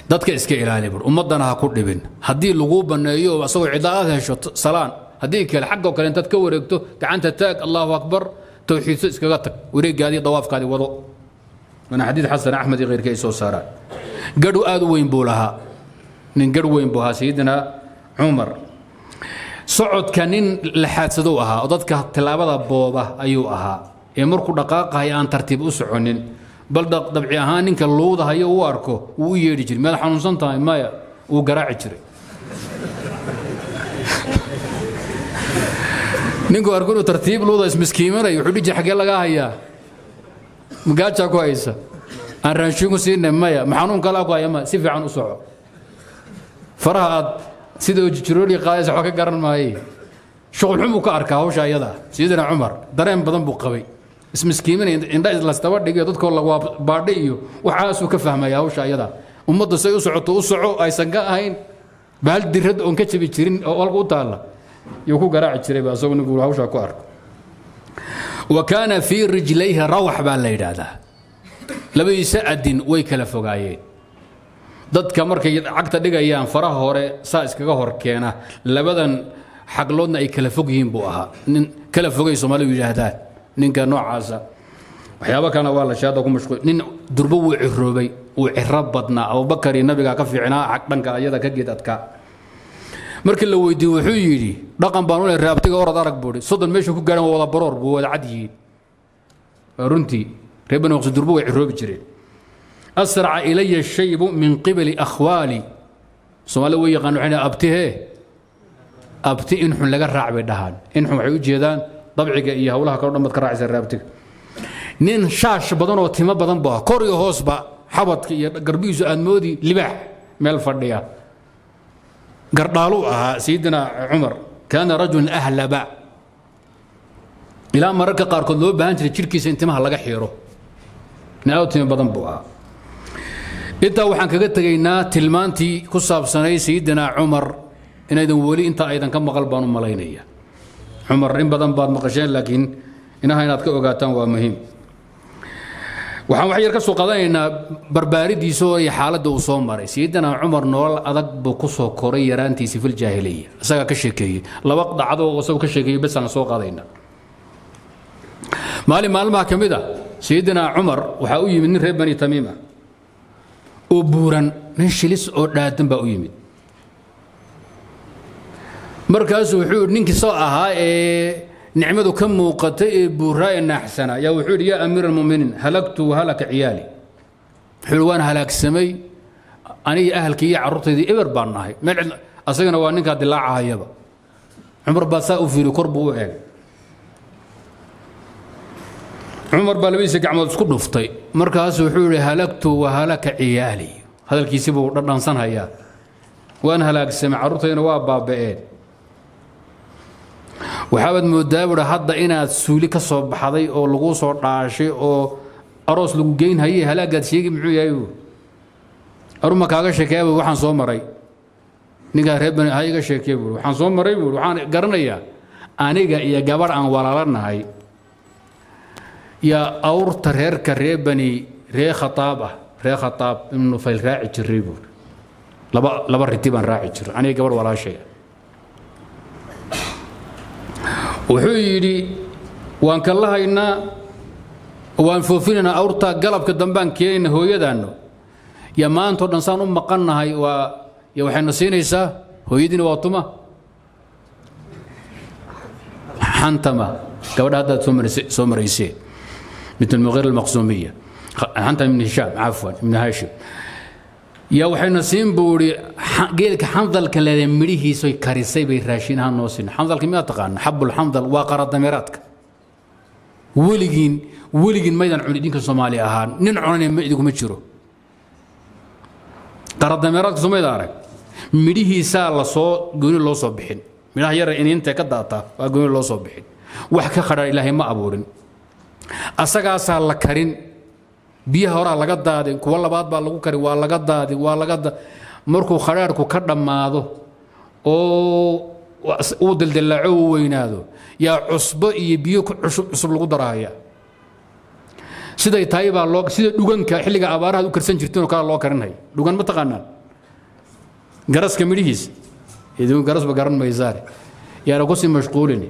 دتك إسكيل على بر أمضنا هكذا بين هدي اللجوب النيو وأسوي عداءه شو صلان هديك الحق وكلن تتكور يكتو قعنت تاك الله أكبر توحيد سكتك وريج هذه ضوافق هذه وضوء من حديث حسن أحمد غير كيسو سارات قدوا أدوين بولها ننقروين بها سيدنا عمر صعد كنن لحاسدوها وضدك تلابضة بوبة أيوها يمركو دقاقة هي أن ترتيب أسعنن بل دبعي أهانن كاللوضة هي واركو ويرجري ما لحنون سنتها مايا وقراع جري ننقو أركو ترتيب لوضة اسم سكيمرة يحوليجي حق يلقاها هي مقاتشا كويسة أن رنشيكو سيدنا مايا محنون كلاكو هي ما سيفي عن أسعو فرهاد سيدو جرولي قايس حوكا قرن ما هي شغل حمو كاركا هوش ايضا سيدنا عمر درين بدن بو قوي اسم مسكين ان دايز لا استوى دغيو ددكو لا بارديو وحاسو كفهمايا هوش ايضا امده سي اسوتو اسو اي سنغا اهين بال درد اون كجبي جيرين او لو تالا يو كو غراع جيري با اسو نغول هوشا كو ارك وكان في رجليها روح بالليدادا لبيس ادين وي كلا فغايين dadka markay cagta dhigayaan faraha hore saa iskaga hor keena labadan xaqloodna ay kala fog yihiin buu ahaa nin kala fogay Soomaalidu yiraahdaan ninka noocaasa waxyaabo kana waa la shaado ku mashquul nin durba wuu ciroobay wuu cirab badnaa Abu Bakar nabiga ka fiicnaa xaq dhanka ayada ka geedadka markii la weydiiyay wuxuu yiri dhaqan baan u leeyahay raabtiga orad arag boori sodon meesha ku garan wada baroor buu wada cadiyi runtii reebana waqti durba wuu ciroobi jireen أسرع إلي الشيب من قبل أخوالي سوالوي قنوعنا أبتيه أبتي إنحن لقرع بالدهان إنحن عيوج يدان طبعك إياها ولها كرنا متكرع زرابتك نين شاش بدن وتيمة بدن بها كوريو هوس با حبط قربيزو أنمودي لباح مال فردية قردالوها سيدنا عمر كان رجل أهل باء إلى مرة قاركو لو بانت للشركيس انتمها لقى حيرو ناو تيمة بدن بها inta waxaan kaga tagaynaa tilmaantii ku saabsanay sidina Umar inaydan wali inta aydan ka maqal baan u malaynaya Umar in badan baad maqasheen laakiin inaha inaad ka ogaataan waa muhiim waxaan wax yar ka soo qadanaynaa barbaaridiisoo iyo xaaladda uu soo maray sidina Umar nool adag buu ku soo koray yaraantiisa fil jaahiliya isaga ka sheekeeyay laba dhacdo oo soo ka sheekeeyay bas aan soo qadaynaa maalmaha kamida sidina Umar waxa uu yimid nin reer Bani Tamiima وبوران من شلس أو دادن بأويمي مركز وحور نينك صاعها نعمدو كم وقتي بوراي نحسنا يا وحور يا أمير المؤمنين هلكت وهلك عيالي حلوان هلك سمي أني أهلك يا عرطي دي إبر بانهاي من أصيغنا وأنك دلاعها يبا عمر باساء في الكرب وعيال عمر بالويسك عمل سكوت نفطي مركز وحوري هلكت وهلك عيالي هذا الكيس يبو ردنا نصنها اياه وان هلاك السمع رطين واباب بئين وحابد مدابر حد انا تسولي كصوب حضي او لغوص او راشي او اروس لغوجين هي هلاكت شيء معي ايوه اروما كاغا شكايب وحن صومري نيجا ربنا هايغا شكايب وحن صومري وحن قرنيا انيجا يا جبر ان ورالنا هاي يا أور ترهر كريبني ري خطابة ري خطاب إنه في الراعي جريبه لبا رتيبا راعي جر أنا قبل ولا شيء وحيدي وأنك الله إنا وأن فوفينا أورتا قلب كدنبان كين هو يدانو يا ما أنتو الإنسان أم قنها يا وحي نسينا يسا هو يدين واطمة حنتما قبل هذا سمريسي مثل المغير المقسومية أنت من هشام عفوا من هاشم يا وحنا سين بوري قيلك حنظل كلا مريه سوي كاريسي بيراشين هالنوسين حنظل كم يتقان حب الحنظل وقرا دميراتك ولقين ميدان عوليدين كالصومالي أهان ننعوني ميدكم تشرو قرا دميراتك صومي دارك مريه سال صو قولي لو صبحين من يرى إن أنت كداتا وقولي لو صبحين وحكى خرا إلهي ما أبورن asagaasa la karin biyaha hore laga daadin kuwa labaad baa lagu kari waa laga daadin waa laga مركو خراركو كرم ماضو أو دل دلعو وينادو يا عصب يبيوك عصب القدرايا سيدا يتايبا لوك سيدا دوغان كا حليقا أبارها دو كرسان جرتينو كا لوك رنهاي دوغان متقانا غرس كميريهيس يدون غرس بقرن ميزاري يا رقصي مشغولني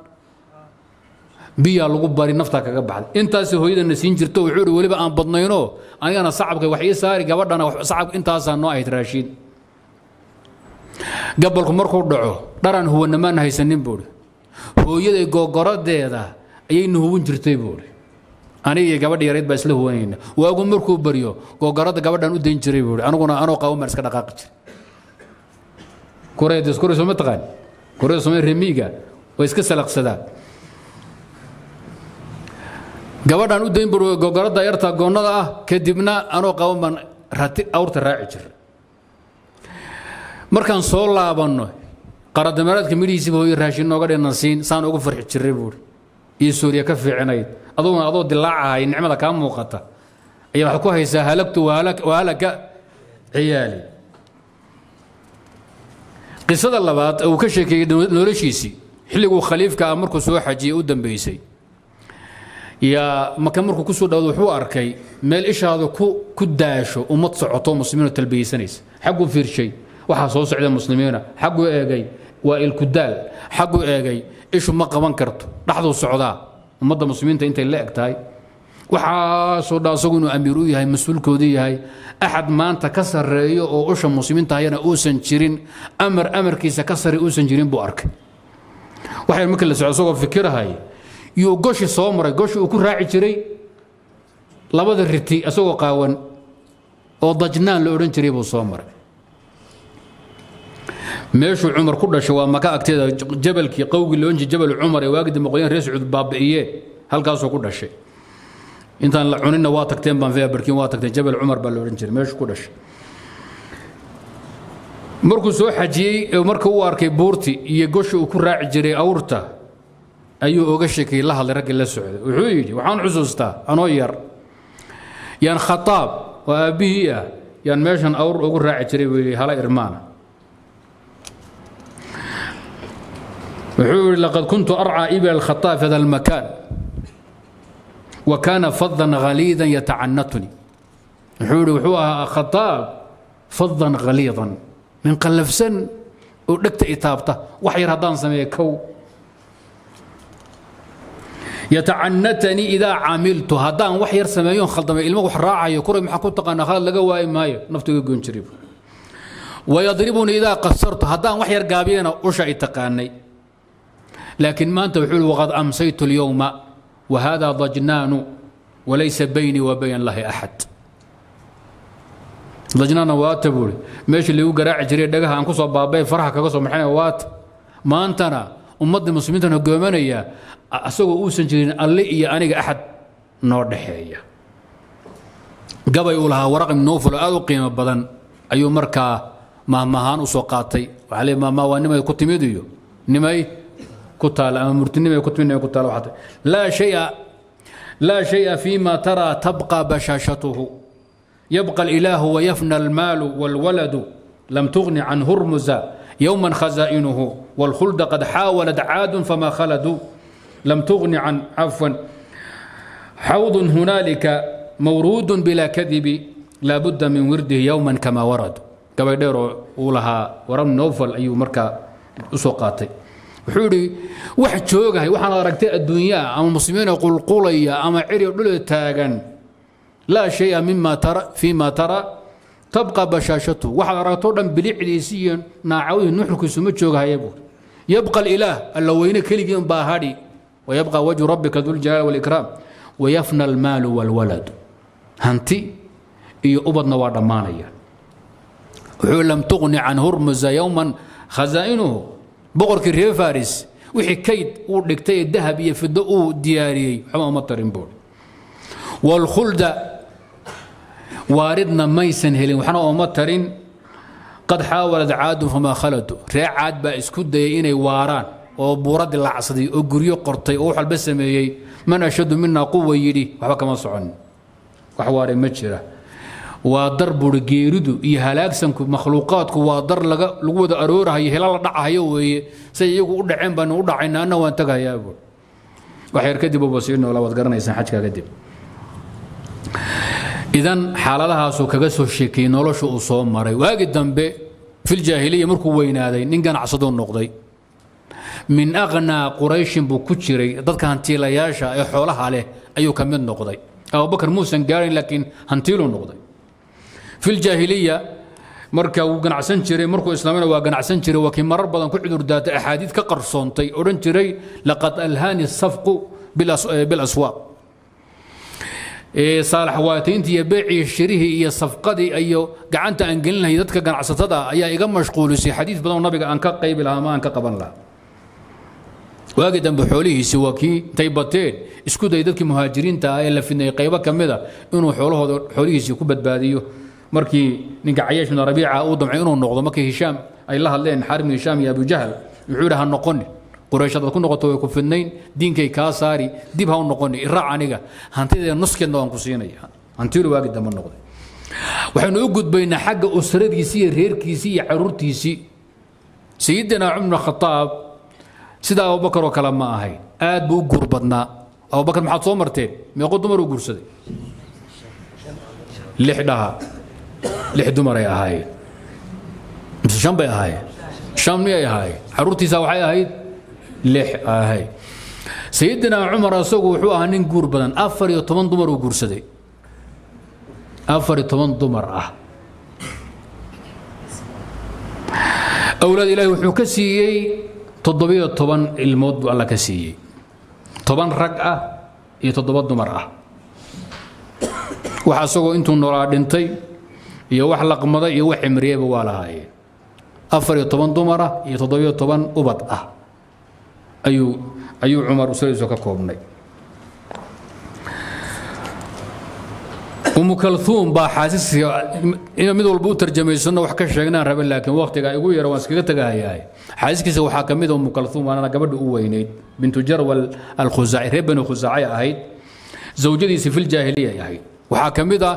biya lagu bari nafta kaga baxday intaas hooyadana siin jirto wuxuu waliba aan badnayno anigana sacabka wax ii saari gabadhana wax sacab intaas aan noo ay raashin gabalku markuu dhaco dharan huwana ma haysanin buur hooyaday googoradeeda ayay nuuwin jirtay buur aniga gabadh yareed baa isla huwaynayna waagu markuu bariyo googorada gabadhan u deyn jiray buur aniguna anoo qaw mar iska dhaqaaq jir koreedis koreeso ma taqaan koreeso ma remiga way iska salaqsada gabadhan u deyn baro googorada yarta goonada ah kadibna anoo qaban rati awrta raaci jir markan soo laabano qaradamaraadka midhiisii boo raashin nooga dhenan siin saan ugu farxi jiray buur iyo suuriya ka fiicnayd adoon adoo dilaacahay nicmada ka muuqata ayaa wax ku haysa halagtu waalaka ciyaali qisada labaad uu ka sheekay noloshiisii xilligu khaliifka markuu soo xajiyay u dambeysay يا مكامركو كسو داو هو أركي مال إيش هذا كو داشو ومطص عطو مسلمين التلبية سنيس حقو فير شيء وحصوص على مسلمين حقو إيجاي والكدال حقو إيجاي إيش ما قبان كرتو لحظوا السعوداء ومضى مسلمين أنت اللي أكتاي وحاصو داسوغنو أميروي هاي مسؤول كودي هاي أحد ما أنت كسر رأيه أو إيش المسلمين تاينا أوسن شيرين أمر كيسا كسر أوسن شيرين بوأرك وحيل ممكن لسعوداء فكرة هاي iyo goshi soo maray goshi uu ku raaci jiray labada riti asoo qaawan oo dajnaan loo oran jiray buu soo maray meeshu Umar ku dhashay waa maka agteeda jabalkii qowgi loonji jabal Umar ee waagid muqoyn rees cud baabiye halkaas uu ku dhashay intaan la cunina waa tagteen baan feebarkiin waa tagtay jabal Umar baa loo oran jiray meeshu ku dhashay markuu soo xajiyay markuu u arkay buurti iyo goshi uu ku raaci jiray awrta أيو أوجشك الله اللي رجل السعود وعيدي وعن عزوزته أنا ير يعني خطاب وأبيه يعني ماشان أور أقول راعي تري هلا إرمانة وعيدي لقد كنت أرعى إبل الخطاب في هذا المكان وكان فظا غليظا يتعنتني وعيدي وحوها خطاب فظا غليظا من قلف سن ولقت إتابته وحير هدان سمي كو يتعنتني إذا عملت هدان وحير سمايون خلطة ما إلمه وحراعة يكرم حكوتة أنا خلال لقوا ماي نفتو يقون شريف ويضربني إذا قصرت هدان وحير قابينا أشعي تقاني لكن ما أنت بحول وقد أمسيت اليوم وهذا ضجنان وليس بيني وبين الله أحد ضجنان واتبولي ماشي اللي هو قراع جري دقها أنكسوا بابي فرحك قصوا محينا وات ما أنتنا أمد المسلمين تنقومانيا أسوأ أوسن جرين اللي إيا أنيق أحد نور دحية قبا يقولها ورق من نوفل أدو قيمة بدن أيو مركا مهمهان وسوقاتي وعليه ما وانما كنت ميديو نماي كتال أما مرتين نماي كنت مني كتال وحدي لا شيء فيما ترى تبقى بشاشته يبقى الإله ويفنى المال والولد لم تغني عن هرمز يوما خزائنه والخلد قد حاولت عاد فما خلدوا لم تغن عن عفوا حوض هنالك مورود بلا كذب لا بد من ورده يوما كما ورد كما يديروا ولها ورم نوفل اي مركا سوقاتي وحوري واحد شوقها وحنا ركتي الدنيا اما المسلمين يقول قوليا اما عري ودول تاغن لا شيء مما ترى فيما ترى تبقى بشاشته وحنا ركتو دم بلعليسيا ناعوي نحلك سمو شوقها يبقى الاله اللوين كلي باهادي ويبقى وجه ربك ذو الجلال والإكرام ويفنى المال والولد هنتي يؤبضنا وعدمانيا لم تغني عن هرمز يوما خزائنه بغرك الريف فارس وحي كيد ودقتي الذهبية في الدقو دياري حمام الطرنبول والخلد واردنا ميسن هلين وحنا أمطرين قد حاولت عاد فما خلدوا ريع عاد باسكود دايين واران وبورد العصدي وقريو قرطي وحل بس من أشد منا قوة يدي وحبا كما صعن وحواري مجرة وضربوا لجيردو يهلاكسن مخلوقاتك وضر لقود أرورها يهلال دعها يوي سيقول دعين بنا ودعين أنا وأنت يا أبو وحير كذب بصيرنا ولا وتقرنا يسن حاجة كذب إذن حالها سو كجسو الشكي نلوش أصوم مري واجد ذنب في الجاهلية مركو وين هذي نجنا عصدون نقضي من أغنى قريش بكتشري ضد كان تيلا ياشا يحولها عليه أيو كمن نقضي أبو بكر موسى قال لكن هنتيلو نقضي في الجاهلية مركا وجن عسنشري مركو إسلامنا وجن عسنشري وكي مر بدن كل عذر ذات أحاديث كقرصونتي أورنشري لقد ألهاني الصفق بالأسواق صالحواتين تي بيعي شريه صفقدي ايو قعنت انقلنا يدك قنعصتها ايا ايقا مشغول سي حديث بدون النبي ان كقيب لها ما ان كقبل لها واجدا بحوله سواكي تيبتين اسكو يدك مهاجرين تا الا في قيبه كمده انو حوله سي كبدباديو مركي نقع عياش من ربيعه ودمعي انو نقضو مكي هشام اي لها لين حارم هشام يا ابو جهل يعودها النقن قريشات كن نقطة وكفنين دين كي كاساري ديبها ونقولني الرعنيجا هنتي نص كنا ونقصينيها هنتير واجد من نقطة وحنا وجد بين حاجة أسرة يصير هير كيسي عرور تيسي سيدنا عمر الخطاب سيد أبو بكر وكلام ما هاي آد بو قربتنا أبو بكر محط صمرتين ما يقول دمر وقرصدي لحدها لحد دمر يا هاي بس شام بيا هاي شام يا هاي عرور تيسا وحيا هاي لح هاي سيدنا عمر سوق وحوها نين قور بدن أفر يطمن دمر وقور سدي أفر يطمن دمر أولاد إلهي وحو كسيي تضبية طبن الموت الله كسيي طبن رقعة يتضبط دمر وحا سوق انتو نورا دنتي يوح لقمضة يوح مريبة ولا هاي أفر يطمن دمر يتضبية طبن أبطأ أيو عمر وسليزو ككوبني أم كلثوم با حاسس إنه ميدو البو ترجمة السنة وحكا شغنان ربي لكن وقت يقول يا روانسكي قتاقاياي حاسس كيسو حاكميد أم كلثوم أنا قبل أوينيد بنت جرول الخزاعي ربن خزاعي أهيد زوجتي في الجاهلية أهيد وحاكميدها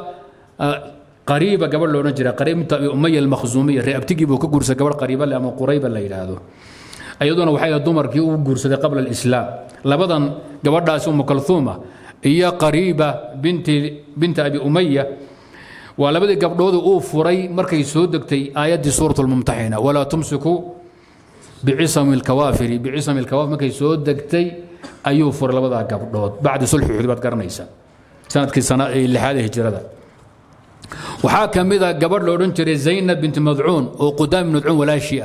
قريبة قبل لو نجري قريبة أمية المخزومية ريب تجيب وكورسة قبل قريبة لا قريبة لا يلاهدو أيضاً وحياة دمر كي أقول قبل الإسلام لبضن جوادها أم كلثومة هي قريبة بنت أبي أمية ولبد قبل أو فري مركي سودكتي آيات سورة الممتحنة ولا تمسكوا بعصم الكوافر بعصم الكوافر مركي سودكتي أيوفر لبضها قبل بعد صلح حدود قرنيسة سنة كي سنة اللي هذه هجرة وحاكم إذا قبل أورنتري زينب بنت مذعون وقدام مذعون ولا شيء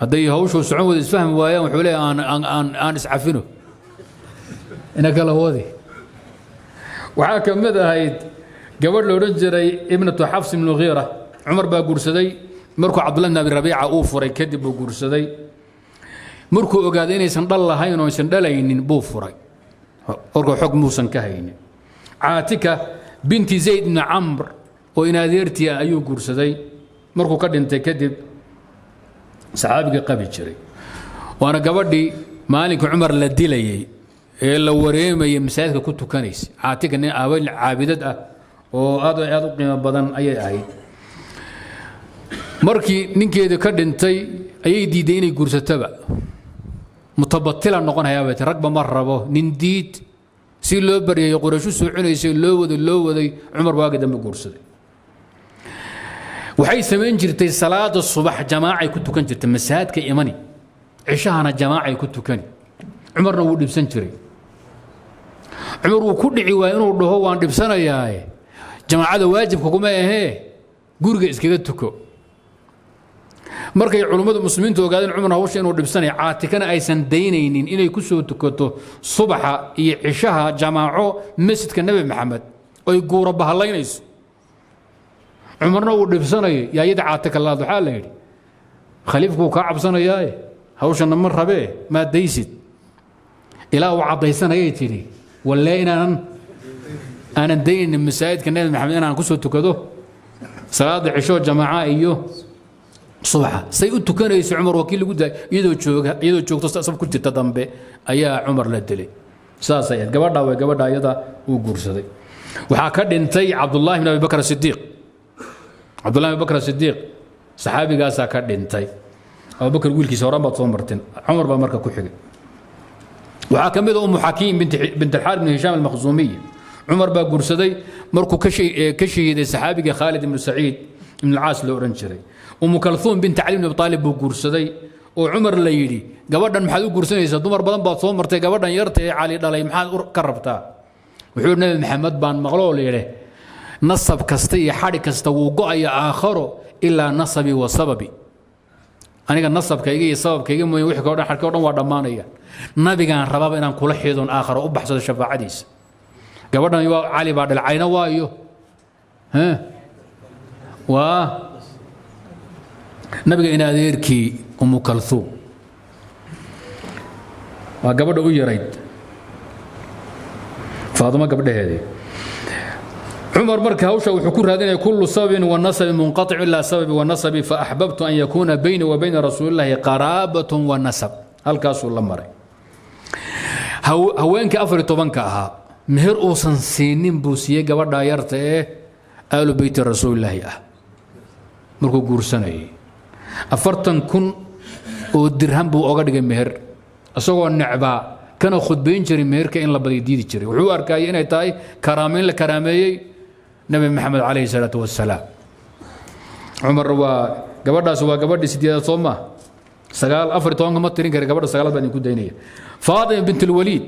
هدي هوش وسعود يفهم وايا وحوليه انا اسعفنه انا قال هودي وحاكم ماذا هيد قبل لو رجري ابنة حفص بن المغيرة عمر با قرسدي مركو عبد الله بن ابي ربيعه اوفري كدب وقرسدي مركو اوغادين يسن دل لهين ويسن دلينين بوفري اركو حكم موسن كهين عاتكه بنت زيد بن عمرو ويناديرتي ايو قرسدي مركو كدنتي كدب صحابي قبل شري وانا قبدي مالك عمر لديلي الا وريم يمساك كنت كنيس عاتق ان اول عابدات او هذا قيمه بدن اي مركي نينكيده كدنتي اي ديدين غورستبا متبطلا نكون هيا بيت رغب مربو ننديد سي لو بري قرشو سوعنيس لو ودي عمر واقد ما غورسد waxay sameyn jirtay salaada subax jamaaca ay ku tukan jirtay masaajidka imani cishahana jamaaca ay ku tukan عمرنا وو دبسن جري عمر وو كدعي وا انو دهو وان دبسناياي جماعه واجب كوما اهي غورغا اسكيغا تكو markay culimada muslimiintu ogaadeen Cumar hawsha inuu dhibsanay caatikana aysan deynaynin inay ku soo tukato subaxa iyo cishaha jamaaco masjidka Nabi Maxamed oo guura bahalaynayso Cumarna uu dhibsanay yaayada caatika la duxaa la yiri khaliifku ka cabsanayay hawshana ma rabe ma daysid ilaa uu cadaysanayay tiri walaaynaan aan deyn masjidka Nabi Maxamed aan ku soo tukado salaad cisho jamaaca iyo صباحا سيؤتو كان يسوع عمر وكيل جدا يدو تشوك تصب كنت تضمبي أيا عمر لدلي ساسا يد قبضة وقبضة يدا وجرسدي وحكد انتي عبد الله بن أبي بكر الصديق عبد الله بن أبي بكر الصديق صحابي قاس كد انتي أبو بكر يقول كي سورة مرتين عمر بمركة كحجة وحكمت أم حكيم بنت الحارث بن هشام المخزومية عمر بجرسدي مركو كشي صحابي خالد بن سعيد من العاص الأورنجري أم كلثوم بنت علي بن أبي طالب بوغورسدي وعمر ليلي قبل أن محلو غورسنيسا دمر بدن باصوم مرتي قبل أن يرتي علي دالي محل كربتا وحول النبي محمد بان مغلول يلي نصب كستي حركة كستا وقع آخره إلا نصبي وسببي أنا كان نصب كيجي سبب كيجي ما يوحي كورن حركة كورن ودمانية نبي كان رباب إن كل حيض آخر وبحث الشفاعة عديس قبل أن علي بعد العين وايو ها و نبقى إن أديركي أم كلثوم وقبل أو يريد فاطمة قبل هذه عمر مركه هوشة وحكور هذين كل سبب والنسب منقطع إلا سبب والنسب فأحببت أن يكون بيني وبين رسول الله قرابة والنسب هل كاسو الله مري هوينك أفرط بنك أها مهر أوسن سنين بوسية قبل دايرته آل بيت الرسول الله أه مركو قرسني أفرتن كن ودرهم بو أقعد مهر أسوأ النعبا كانوا خطبين جري مهر كإن لا بدي ديد جري وحوار كائن هاي كرامين لكرامي نبي محمد عليه الصلاة والسلام عمر و قبضة سوا قبضة سيدة صومة سقال أفرتون ما ترين كري قبضة سقال بني كودينية فاطمة بنت الوليد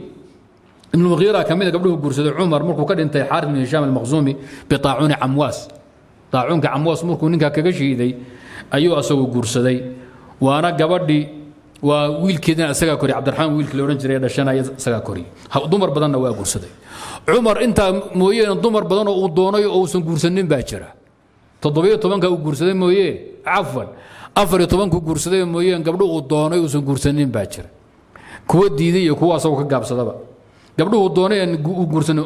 ابن المغيرة كمية قبله قرصد عمر مركو قد انتهى حارث بن هشام المخزومي بطاعون عمواس طاعون عمواس مركو نينكا كاكاشي ذي أيوة أسوي قرصدي وأنا قبردي وويل كذا سكاكوري عبد الرحمن ويل كلورنجري هذا شنا سكاكوري ضمر بدنا وقرصدي عمر أنت مويه ضمر بدنا ودوني أو سن قرصنين باكرة تضبيه طبعا قرصدي مويه عفوا أفري طبعا قرصدي مويه قبله ودوني وسن قرصنين باكرة كود ديدي يكو أسوي كعب صدبا gabdhuhu doonay in uu guursano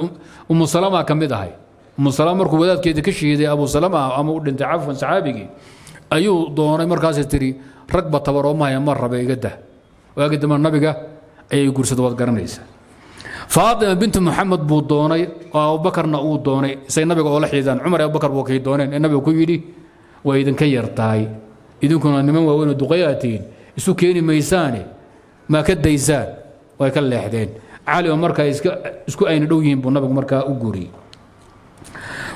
Ummu Salama kamid ahay Ummu Salama markuu wadaadkeeda ka sheeday Abu Salama ama u dhintay afan saxaabigi ayuu doonay markaas tiri ragba tabaro ma haya mar rabay gada waagada ma nabiga ay guursado wad garanaysa Fatima bint Muhammad buu doonay Abu Bakarna uu doonay say nabiga oo la xidaan Umar iyo Abu Bakar buu ka dooneen nabiga ku yiri way idin ka yartaay idinkuna niman waaweyn duqayaatiin isu keenay miisaani ma ka daysaan way ka leexdeen علي ومركا اسكو اين دوين بنبغ مركا اوغوري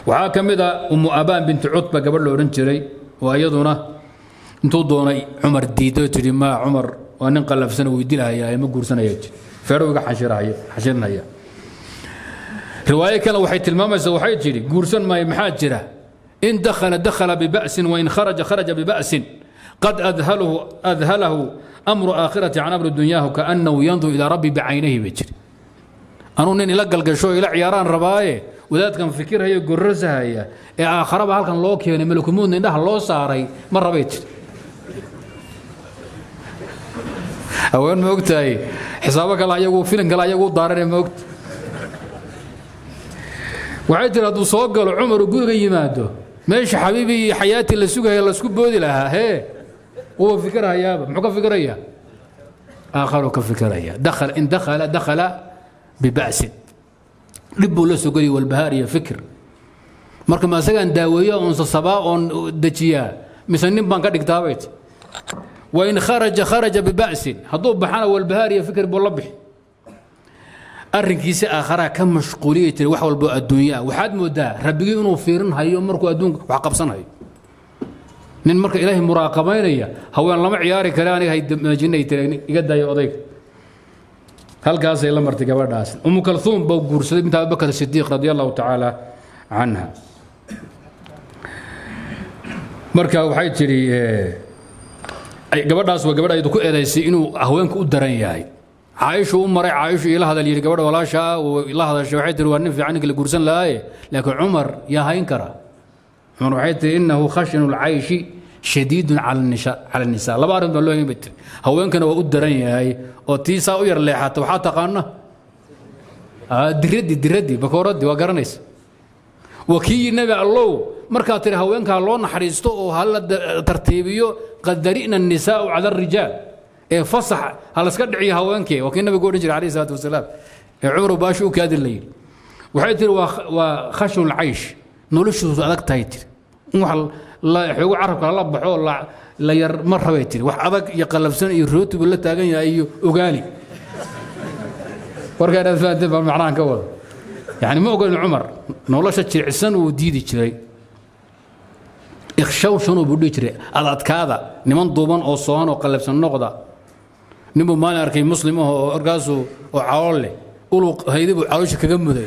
وها كميدا ام ابان بنت عتبه قبل لو رن جري وايدونا انتو دوناي عمر ديدو تري ما عمر وان انقلفسن ويديلايا ما غورسنايا فيروغا حشرايه حشرنايا روايه كلا وحي تلمامسه وحي جري غورسن ما ما جرا ان دخل بباس وان خرج بباس قد أذهله أمر آخرة عن أمر الدنياه كأنه ينظر إلى ربي بعينيه بجري أنا نين لقى القشو إلى عياران رباية وذات كان فكرها يقرزها هي آخرها كان لوكي يعني ملكمون إنها لو صاري مرة بيجري أوين موقت هي حسابك الله يقول فين قال يقول ضارني موقت وعيد هذا صوق قال عمر يقول يماده ماشي حبيبي حياتي اللي سوقها يلا سكوب بودي لها هي هو فكرها يابا محو كفكرية آخر كفكرية دخل إن دخل ببأس لبو لسوقي والبهارية فكر مركب ما سكن داوية أنص صباء أن دجيا مثلا نبان قد كتابت وإن خرج ببأس هضوب بحنا والبهارية فكر بالله الرجيس آخرها كم مشغولية الوحول الدنيا وحد مدة ربي ينوفيرن هاي مركو أدون وعقبصن هاي من مركو إلهي مراقبين هي هو أنا لما عياري كلاني هاي جنة يقدر يقضيك halkaas ay la martay gabadhaas umu kalthum baa guursaday inta Abu Bakar Siddiq radiyallahu ta'ala anha marka waxay tiri ay gabadhaas waa gabadh ay ku eedaysay inuu haweenka u daran yahay عايشو عمر عايشو الى هذا اللي قبل ولا شاء والله هذا الشوحيد والنفي عنك اللي قرسن لا لكن عمر يا هينكره عمر حيت انه خشن العيش شديد على النساء لا بارد والله يبت هوين كان و درن ياي او تيسا او ير ليحات وحا تقانا دردي بكوردي وقرنيس وكي نبي الله مركا تري هوين كان لو نخريستو او هلا ترتيبيو قدرنا النساء على الرجال فصح هل اسكت دعي هوانكي وكنا بيقول نجري عليه الصلاه والسلام عمر باشو كاد الليل وحيتر وخشن العيش نولشو ادق تايتر وخل لا خو عرب لا بخو لا ير مربيتر وخ ادق يقلبسن اي روتب لا تاغن ياي اوغالي ورغاد فاده بمعنى كول يعني ما اقول عمر نولش جيرسن وديدي جري اخشوا شنو بدو جري ادق كادا نمن دوبن او سوان او قلبسن نقدا نبو ما أركي مسلم هو أرجاسو وعالي أولو هيدي بعالش كجمدي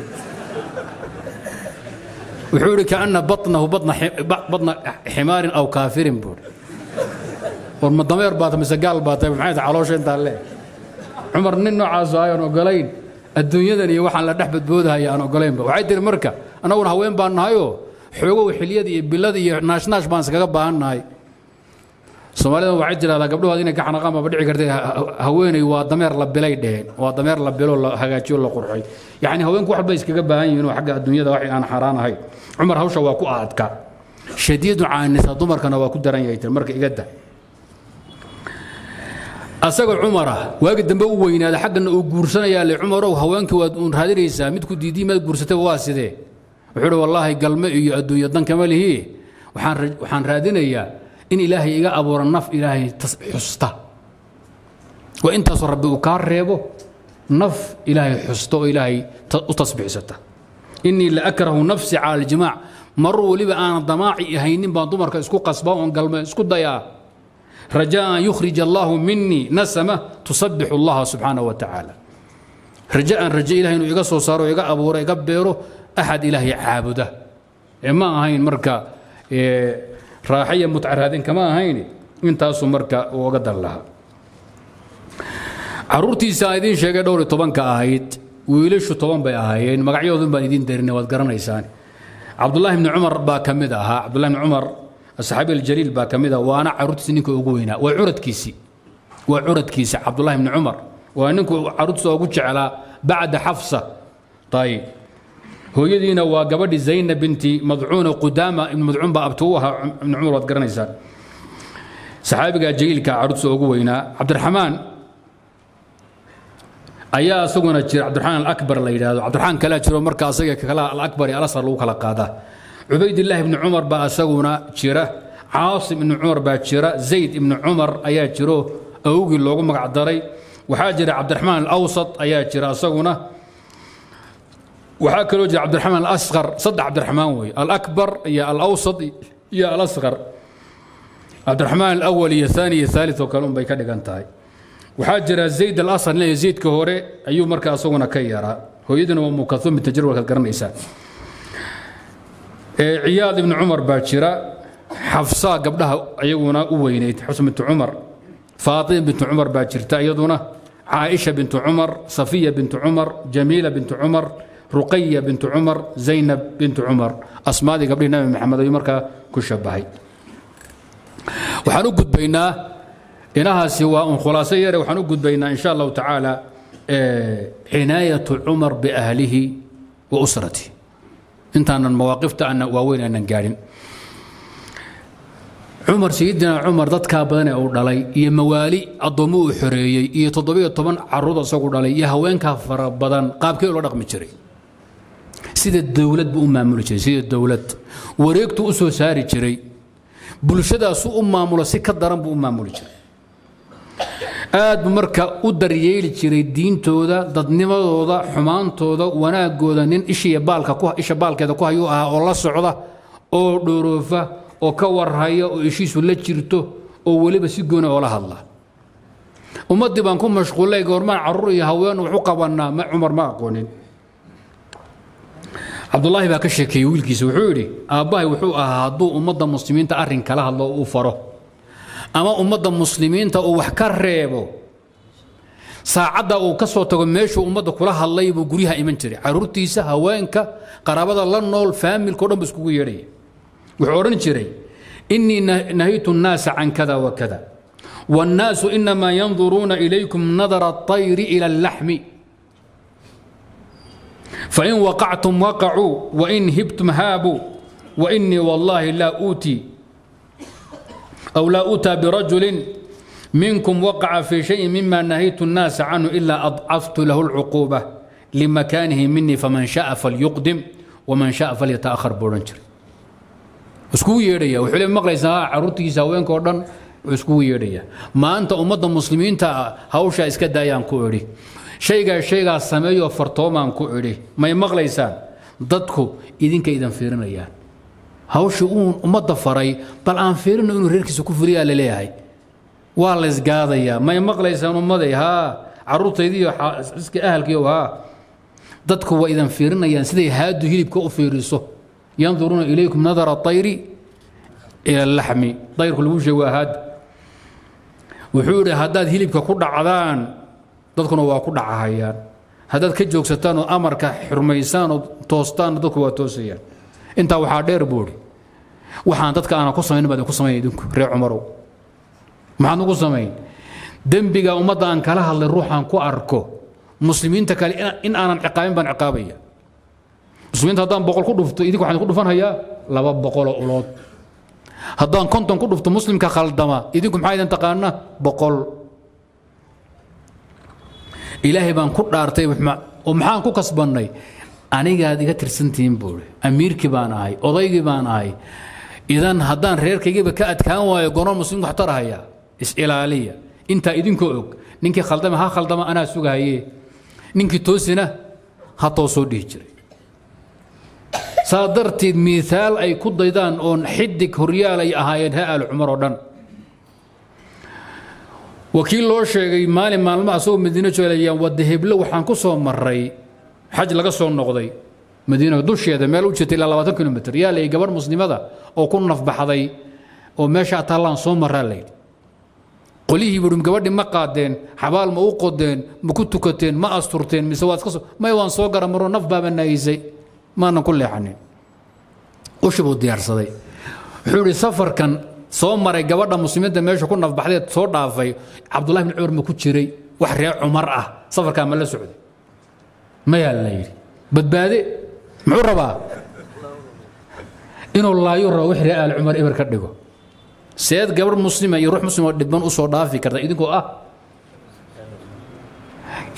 وحوري كأن بطنه حمار أو كافر بور والمضمير بات مسجال بات معيت عالوش أنت عليه عمر ننو عزاي أنا قلين الدنيا ذي واحد لا تحبت بودها يا أنا قلين وعيد المركة أنا أول هوين بان هايو حلو وحليدي بالذي ناشناش بان سجاب بان هاي Soomaalida waxa jira la gabdho aad inay ka xanaaqaan ma dhici kartay haweenay waa dameer la bilay dheen waa dameer la bilo la hagaajiyo la qurxay yaani haweenku wax bay iskaga baahan yihiin oo xagga adduunyada wax aan xaraan ahay Cumar hawsha waa ku aadka shadiid caanisa dumarkana waa ku daran yahay marka iga da asaga Cumara waagi dambe u weynaada xaggana uu guursanaya la Cumar oo haweenku waad uun raadinaysa mid ku diidiimad guursatay waa sidee wuxuu wallahi galmo iyo adduunya dan kama lihi waxaan raadinayaa إن إلهي إيجا أبو رنف إلهي حسته وإن تصر ربي أكرهه نف إلهي حسته إلهي تصبح سته إني لأكره نفسي على الجماع مروا لي بأن الضماعي هينين بانضمر كاسكو قصبا وانقلما اسكو ضياع رجاء يخرج الله مني نسمة تسبح الله سبحانه وتعالى رجاء إلهي إنه إيجا صوصاره إيجا أبو إيجا بيره أحد إلهي عابده إما هين مركا راحية متعرهدين كما هيني انتا سمركا وقدر لها عرورتي سايدين شاكا دوري طبان كاهيد ويليشو طبان بياهيين مقعيو ذنبا يدين ديرني وادقرنا يساني عبد الله بن عمر باكمدها عبد الله بن عمر الصحابي الجليل باكمدها وانا عرورتي سنينكو اقوينا وعرد كيسي عبد الله بن عمر وانكو عرورتي سوابوش على بعد حفصة طيب هو يدينا وقبل زينب بنتي مضعون وقدامة مضعون بابتوها من عمر وقرنيسان صحابي جيل كعرض سوقوينا عبد الرحمن أيا سوقنا عبد الرحمن الأكبر اللي يداه عبد الرحمن كلا تشيرو مركزية كلا الأكبر يا رسول الله كلا قاده عبيد الله بن عمر بقى سوقنا تشيره عاصم بن عمر بقى تشيره زيد بن عمر أيا تشيرو أوجي اللوجو مع الدري وحاجر عبد الرحمن الأوسط أيا تشيره سوقنا وحاكي لوجه عبد الرحمن الاصغر صد عبد الرحمن وي الاكبر يا الاوسط يا الاصغر عبد الرحمن الاول يا الثاني يا الثالث وكلهم بيكدغن تاي وحاجر زيد الاصغر لا يزيد كهوري ايو مركا اسوغنا كيرا هويدنا ام كلثوم تجربه كرنيسا عياض بن عمر باجرا حفصه قبلها ايونا وينيت حفصه بنت عمر فاطمه بنت عمر باجرتا ايضنا عائشه بنت عمر صفيه بنت عمر جميله بنت عمر رقية بنت عمر زينب بنت عمر أسماء قبل النبي محمد يمركا كشبهي وحنوجد بينا إنها سواء خلاصية وحنوجد بينا إن شاء الله تعالى عناية عمر بأهله وأسرته انت أن المواقف تاعنا وين أن نقارن عمر سيدنا عمر ضد كابانا أو دالي يا موالي الضموع حرية يا تضبيط طبعا عروض سوق دالي يا هوين كفر بدن قاب كيلو رقم شري سيد الدولة بأمامل شيء سيد الدولة وريقته أسو ساري شري بلشدة سوء أمامل سكت درم بأمامل شري آد بمركة أدر يالي شري دين تودا ضد نمط تودا حمان تودا وانا جودا نين إيش يبالك كوه إيش بالك هذا كوه يوها الله سعدا أو دروفة أو كور هيا أو إيشيس ولا تشرته أو ولي بس يجونا ولا هالله ومدي بانكون مشغولين قورمان عروري هوان وعقبنا ما عمر ما قونين عبد الله باكشكي ويلكيس وحوري اباي وحو هادو امدا مسلمين تا ارين كلا هادلو او فرو اما امدا مسلمين تا او wax ka reebo saacada oo ka soo tago meesho umada kula hadlay buu guriga iman jiray caruurtiisa haweenka qaraabada la nool family ko dhan isku yeeray wuxuu oran jiray inni nahaytu an-nas an kada wa kada wan-nas inma yanzuruna ilaykum nadara at-tayr ila al-lahmi فإن وقعتم وقعوا وإن هبتم هابوا وإني والله لا أوتى برجل منكم وقع في شيء مما نهيت الناس عنه إلا أضعفت له العقوبة لمكانه مني فمن شاء فليقدم ومن شاء فليتأخر بورنجر اسكو يريا وحلم مقليسا عروتي ساوين كوردن اسكو يريا ما أنت أمد المسلمين تا هاوشا اسكا دايان كوري شيغا سميو فرطومان كوري ما يمغليسان ددكو إذن فيرنا يا هاوشي أمد فراي بل أن فيرنا إنو ريركيسو كفريا لليهاي والله إسقاضيا ما يمغليسان أمدي ها عروتيدي إسكي أهلكيو ها ددكو وإذن فيرنا يا سيدي هادو هيلبكو أوفيريسو ينظرون إليكم نظر الطير إلى اللحم طير كل وجه وهاد وحوري هاداد هيلبكا كل عذان dadkuna waa ku dhacayaan hadad ka joogsataan oo amarka xurmaysan oo toostaan dadku waa toosayaan inta waxa dheer boori waxaan dadka aan ku sameeyay baad ku sameeyay idinku reer Umarow maxaan ugu sameeyay dambiga ummadan kala hadlay ruuxan ku arko muslimiinta kale in aanan ciqaabin ban ciqaabaya muslimiinta haddaan 100 ku dhufto idinku waxaan ku dhufanaya 200 ulood haddaan 50 ku dhufto muslimka khaldama idinku maxay idin taqaana 100 إلهي بان كل دارتي ومحان كو كسبناي أنيغا إيغا ترسنتين بوري أميركي بان آي أودايغي بان آي إذن هدان ريركيغيبا كا أدكان وايو قنور مسلمين وحتر هايا إسإلالية إنتا إدنكو أوك نينكي خلدما ها خلدما أنا سوغا هايي نينكي توسنا ها توسو ديجري صادرتي مثال أي كو دايدان أون حدك هريال أي أهايين ها آل عمر ودن وكيل لو شيغي مالي مالما اسو مدينه جوليا ودا هبل waxaan ku soo maray xaj laga soo noqday madiina dusheeda meel u jirtay 20 km riyaal ay gabar muslimada oo ku naf baxday oo meesha taalan soo maray qolii burum gabadhi ma qaadeen xabaal ma u qodeen ma ku tukateen ma asturteen mise waad ka soo may waan soo garan maro naf baa banaysay maana ku leexanin u shubu diyaarsaday xuri safarkan soo maray gabadha muslimada meesha ku nafbaxdeed soo dhaafay Abdullah ibn Umar ma ku jiray wax reer Umar ah safarka ma la socday ma yaalay badbaade muxuu rabaa inuu laayo wax reer al Umar ibar ka dhigo seed gabar muslima iyo ruux muslimo dhibban u soo dhaafi karta idinkoo ah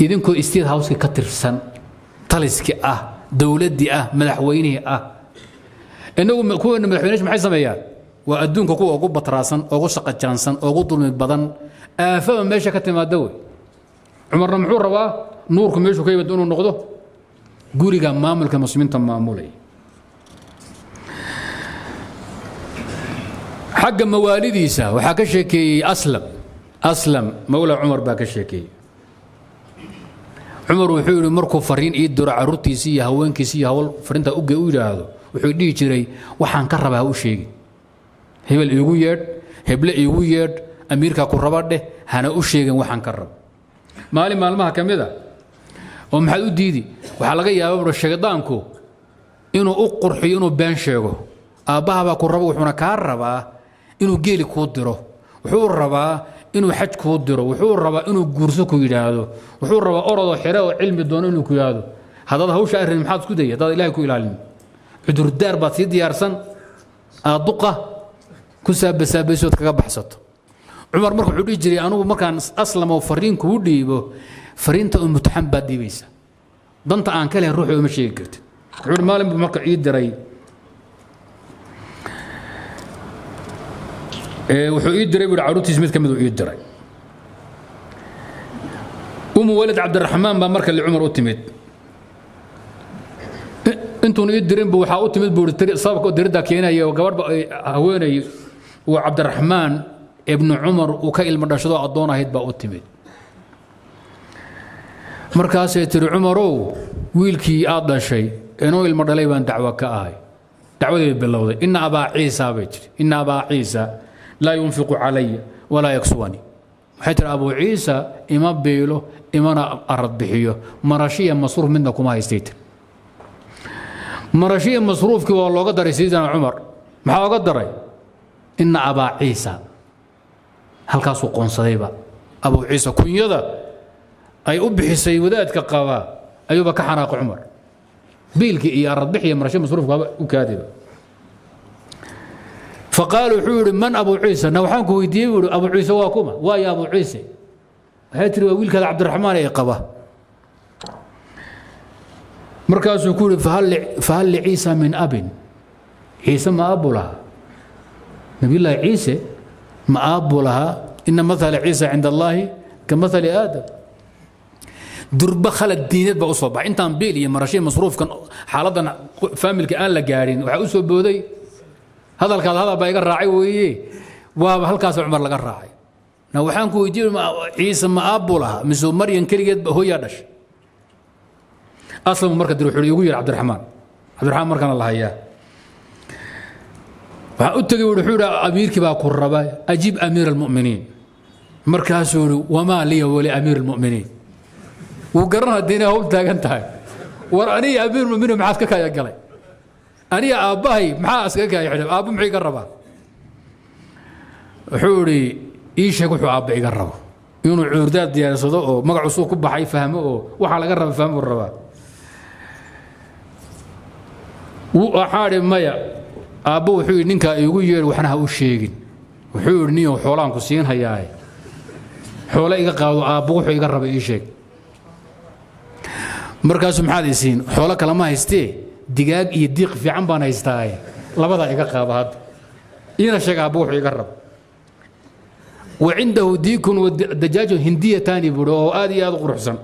idinkoo state house ka tirsan taliski ah dawladdi ah madaxweynihi ah inagu ma ku madaxweynaha maxay sameeyaan وأدونك كو أقو بطراسن أقو شقة جانسن أقو ظلم بدن آفة ماشي كتمادوي عمر رمحور روا نوركم ماشي كيف بدون نقضه قولي قام مامل كمسلمين تم مامولي حق موالدي سا وحكشكي أسلم مولى عمر باكشكي عمر وحول مركو فرين إيد درع روتي سي هوان كي سي هول فرينتا أوجي أوجي هذا وحول دي جري وحان كربها وشيء هبل إيغو يرد هبل إيغو يرد أميركا كوربادة هانا أوشيغن وحان كرب مالي مالمها كميدا ومحلو ديدي وحلقي يا بابر الشيطانكو إنو أقرحي إنو بان شيغو آباها با كوربا وحونا كاربا إنو جيلي كودرو وحور ربا إنو حج كودرو وحور ربا إنو قرسو كويدادو وحور ربا أرضو حراو علم دون إنو كويدادو هذا هو شاعر المحاط كودي هذا إلهي كويلالين عدور الدار باتي ديارسن أدقة كسب سابس وتكبحسط عمر مركو عودي جري أنا ومكان أصلا ما وفرين كودي بو فرين تقوم متحم بدي بيسا ضنت عن كله روح ومشي كرت عمر مالم بمركو عيد دري وحيد دري والعروت يسميت كم ذو عيد دري أم ولد عبد الرحمن بمركو اللي عمر أتمت أنتوا عيد درين بوحاء أتمت بورتري صابك ودردا كينا يا وجوار هوانا وعبد الرحمن ابن عمر وكيل من رشدوا عضونا هيد بقى أتمد markaasay tiri Cumarow wiilkii aad dhashay inoo ilmo dhalay baan dacwo ka ahay dacwadii bilowday inna aba ciisa bay jiri inna aba ciisa la yunfiqu alayya wala yakswani حتى أبو عيسى إما بيلو إما أرد بحيه مراشية مصروف منكم ما يستيت مراشية مصروف كي والله قدر سيدنا عمر ما قدري إن أبا عيسى هل كاسو قون صديبة أبو عيسى كن يدا أي أبحي سيودات كقوا أيوب كحناق عمر بيلك إي أرد بحيه مراشية مصروف وكاذبة فقالوا حور من أبو عيسى نوحانك ويديبوا أبو عيسى واكما ويا أبو عيسى هاتري ويلك عبد الرحمن يقبه مركز يقول فهل لعيسى من أب عيسى ما أب لها نبي الله عيسى ما أب لها إن مثل عيسى عند الله كمثل آدم درب خلت دينات بأصابع أنت بيلي مرشي مصروف كان حالتنا فاملك آن لقارين وحأسوا بودي هذا الكلام هذا بايق الراعي ويجي وهالكاس عمر لقى الراعي نوحانك ويجي عيسى ما أبو لها من سو مريم كريت هو يدش أصلا مركز يروح يقول عبد الرحمن مركز الله إياه وأتقي وروحوا أمير كبا قربا أجيب أمير المؤمنين مركز وما لي ولأمير المؤمنين وقرنا الدنيا هو تاجنتها ورأني أمير المؤمنين معك كايا قلي أنا أباهي مع أسكاكا يحلم أبو معي قربا حوري إيش يقول أبا يقربه يونو عردات ديال صدقه مقع سوق بحي فهمه وحال قرب فهمه الربا وحارم مايا أبو حوري نكا يقول وحنا هو الشيكين وحوري نيو حولان كسين هياي حولاي قاو أبو حوري يقرب إيشيك مركز محادثين حولك لما يستي دقاق يديق في عمبانا يستاهي لبدا يقرب هذا إنا شقا بوحو يقرب وعنده ديك ودجاج هندية تاني برو آدي آدو قرحسن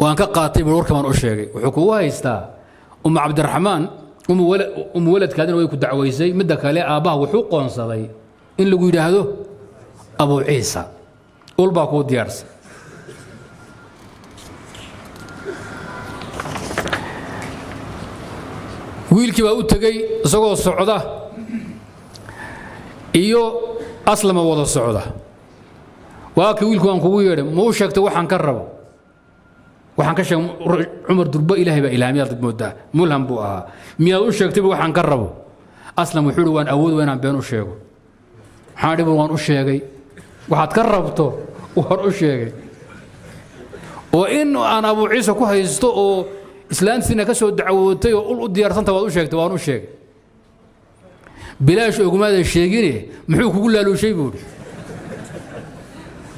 وأن كقاطي برور كمان أشيغي وحكوها يستاهي عبد الرحمن ولد كادن ويكو دعويسي مدك عليه آباه وحوقون صدي إن لقو يدهدو أبو عيسى والباكو ديارس wiilkii baa u tagay isagoo socda iyo aslama wada socda waxa wiilku aan kugu yeeray ma sheegtay waxaan ka rabo waxaan ka sheegay Umar durba ilaahay baa ilaamiyad mooda mulham buu aha miyaa u sheegtay waxaan ka rabo aslam wuxuu ri waan awood weyn aan been u sheego waxaan dhib waan u sheegay waxaad ka rabto war u sheegay oo in aan Abu Ciise ku haysto oo إسلام سنة كسو دعوتي وقول ديار سنة وأوشيك وأوشيك بلاش أقوم هذا الشيء محوك كل له شيء بول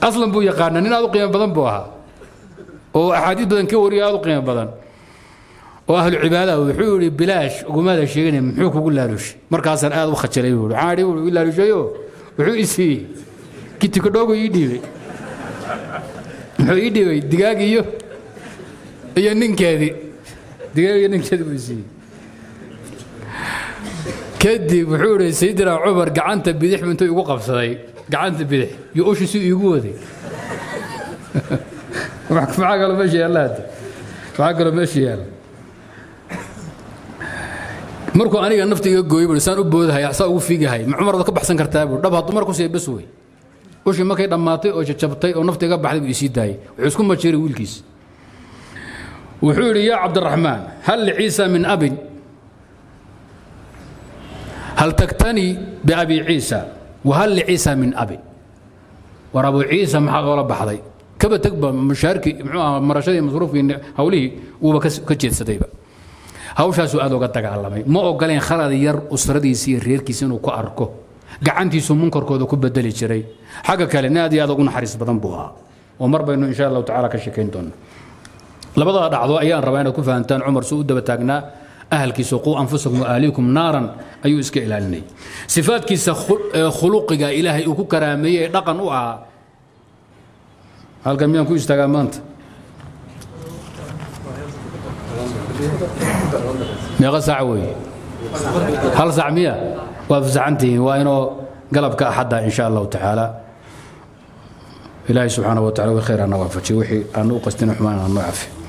أصلا بويا قارنا أنا هذا قيم بدن بوها وأحاديث بدن كوري هذا قيم بدن وأهل العبادة وحوري بلاش أقوم هذا الشيء محوك كل له شيء مركز هذا وخدش له بول عاري ولا له شيء وحوري سي كنت كدوغو يدي يدي دقاقي يا نينك هذه كدي وحوري سيدنا عمر قعنت بدح من تو يوقف صدي قعنت بدح يقوش يسوق يقودي معقله ماشي يلا معقله ماشي يلا مركو انا نفتي قوي بلسان وبودها يا حسا وفيقهاي عمر كبحسن كرتاب دبها دمركو سي بسوي وش ما كي دماتي او جبتي او نفتي كبحدي ويسيداي وحسكم ما جيري ويلكيس وحوري يا عبد الرحمن هل لعيسى من أب هل تكتني بأبي عيسى وهل لعيسى من أب ورب عيسى محاض ورب حضي كبا تكبا مشاركي مرشدي مصروف هوليه وبكتشيت ستيبا هاوشا سؤال وقد تكلمي ما أقولين خلد ير أسردي يصير رير كيسين وكأركو قعنتي سمونكر كودو كبا دلي شري حاجة كالنادي هذا قون حريص بضنبوها ومر بينه إن شاء الله تعالى كشكينتون لبدا دعدو ayaan rabaa inaan ku fahantaan Umar soo daba taagnaa ahalkiisa qoo anfusukum aalikum naaran ayuu iska ilaalinay sifaadkiisa khuluqiga ilaahay uu ku karaameeyay dhaqan u ah halka miyaan ku istaagaa maanta meeqa saac way hal saac miya waa fzacantii waa inoo galabka axada insha Allah taala إلهي سبحانه وتعالى وخير أنا وافجي وحي أنا وقستنا حمان أنا وعفي.